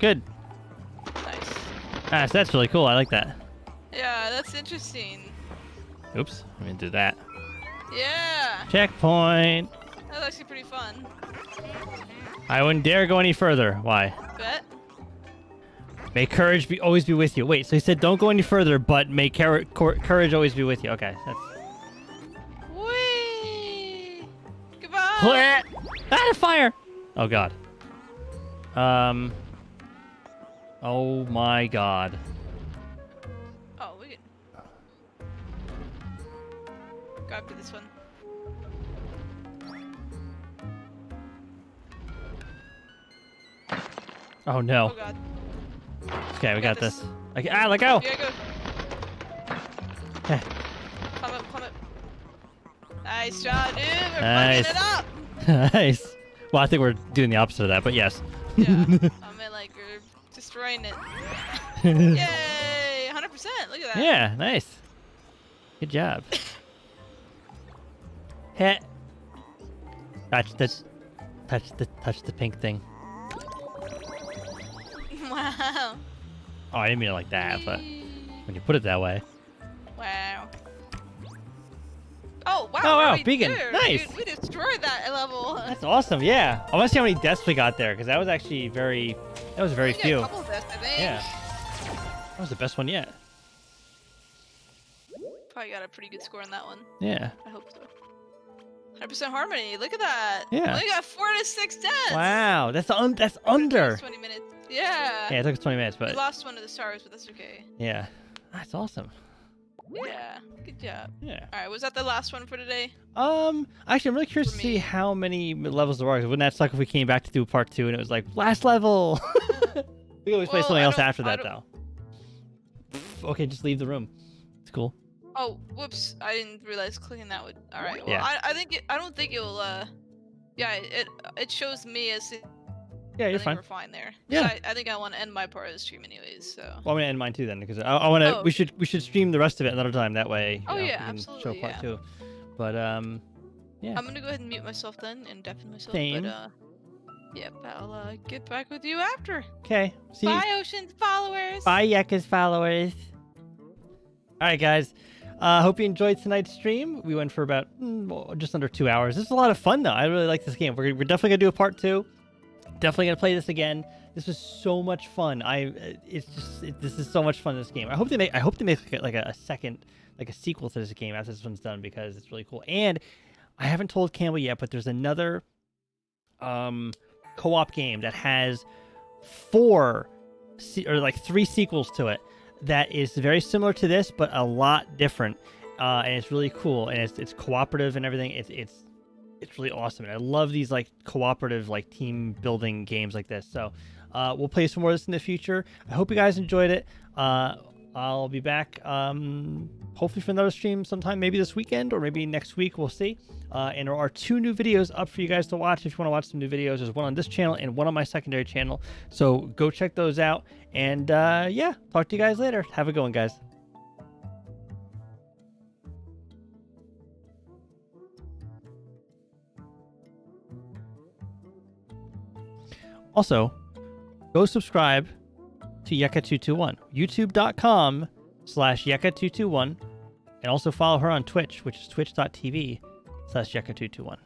Good. Nice. Ah, so that's really cool. I like that. Yeah, that's interesting. Oops, I'm gonna do that. Yeah. Checkpoint. That was actually pretty fun. I wouldn't dare go any further. Why? Bet. May courage be always be with you. Wait, so he said don't go any further, but may courage always be with you. Okay. That's... Whee! Goodbye! Ah, the fire! Oh, God. Oh, my God. Oh, we can... Go after this one. Oh, no. Oh, God. Okay, we got this. Okay, ah, let go! Yeah, go. Climb up, climb up. Nice job, dude! We're nice. Fucking it up! Nice. Well, I think we're doing the opposite of that, but yes. Yeah, I mean, like, we're destroying it. Yay! 100%! Look at that. Yeah, nice. Good job. Heh. Touch the pink thing. Wow. Oh, I didn't mean it like that, but when you put it that way. Wow. Oh, wow. Oh, wow, beacon. Nice. Dude, we destroyed that level. That's awesome, yeah. I want to see how many deaths we got there, because that was actually very... That was very few. A couple deaths, I think. Yeah. That was the best one yet. Probably got a pretty good score on that one. Yeah. I hope so. 100% harmony. Look at that. Yeah. We got 4 to 6 deaths. Wow, that's under 20 minutes. Yeah. Yeah, it took us 20 minutes, but we lost one of the stars, but that's okay. Yeah, that's awesome. Yeah, good job. Yeah. All right, was that the last one for today? Actually, I'm really curious to see how many levels there are. Wouldn't that suck if we came back to do part 2 and it was like last level? We always play something else after that, though. Okay, just leave the room. It's cool. Oh, whoops! I didn't realize clicking that would. All right. Well, yeah. I don't think it'll. Yeah. It shows me as. Yeah, you're fine. We're fine there. Yeah. I think I want to end my part of the stream anyways. So. Well, I'm gonna end mine too then, because I want to. Oh. We should stream the rest of it another time. That way. Oh, you know, yeah, absolutely. Show part 2. But yeah. I'm gonna go ahead and mute myself then and deafen myself. Same. But, yep, I'll get back with you after. Okay. See. Bye, Ocean's followers. Bye, Yeka's followers. All right, guys. Hope you enjoyed tonight's stream. We went for about just under 2 hours. This is a lot of fun, though. I really like this game. We're definitely gonna do a part 2. Definitely gonna play this again. This was so much fun. This is so much fun. This game. I hope they make like a sequel to this game after this one's done, because it's really cool. And I haven't told Campbell yet, but there's another co-op game that has 3 sequels to it. That is very similar to this, but a lot different, and it's really cool. And it's cooperative and everything. It's really awesome. And I love these like cooperative like team building games like this. So we'll play some more of this in the future. I hope you guys enjoyed it. I'll be back hopefully for another stream sometime, maybe this weekend or maybe next week. We'll see. And there are 2 new videos up for you guys to watch if you want to watch some new videos. There's one on this channel and one on my secondary channel. So go check those out. And yeah, talk to you guys later. Have a good one, guys. Also, go subscribe to Yeka221, youtube.com/Yeka221, and also follow her on Twitch, which is twitch.tv/Yeka221.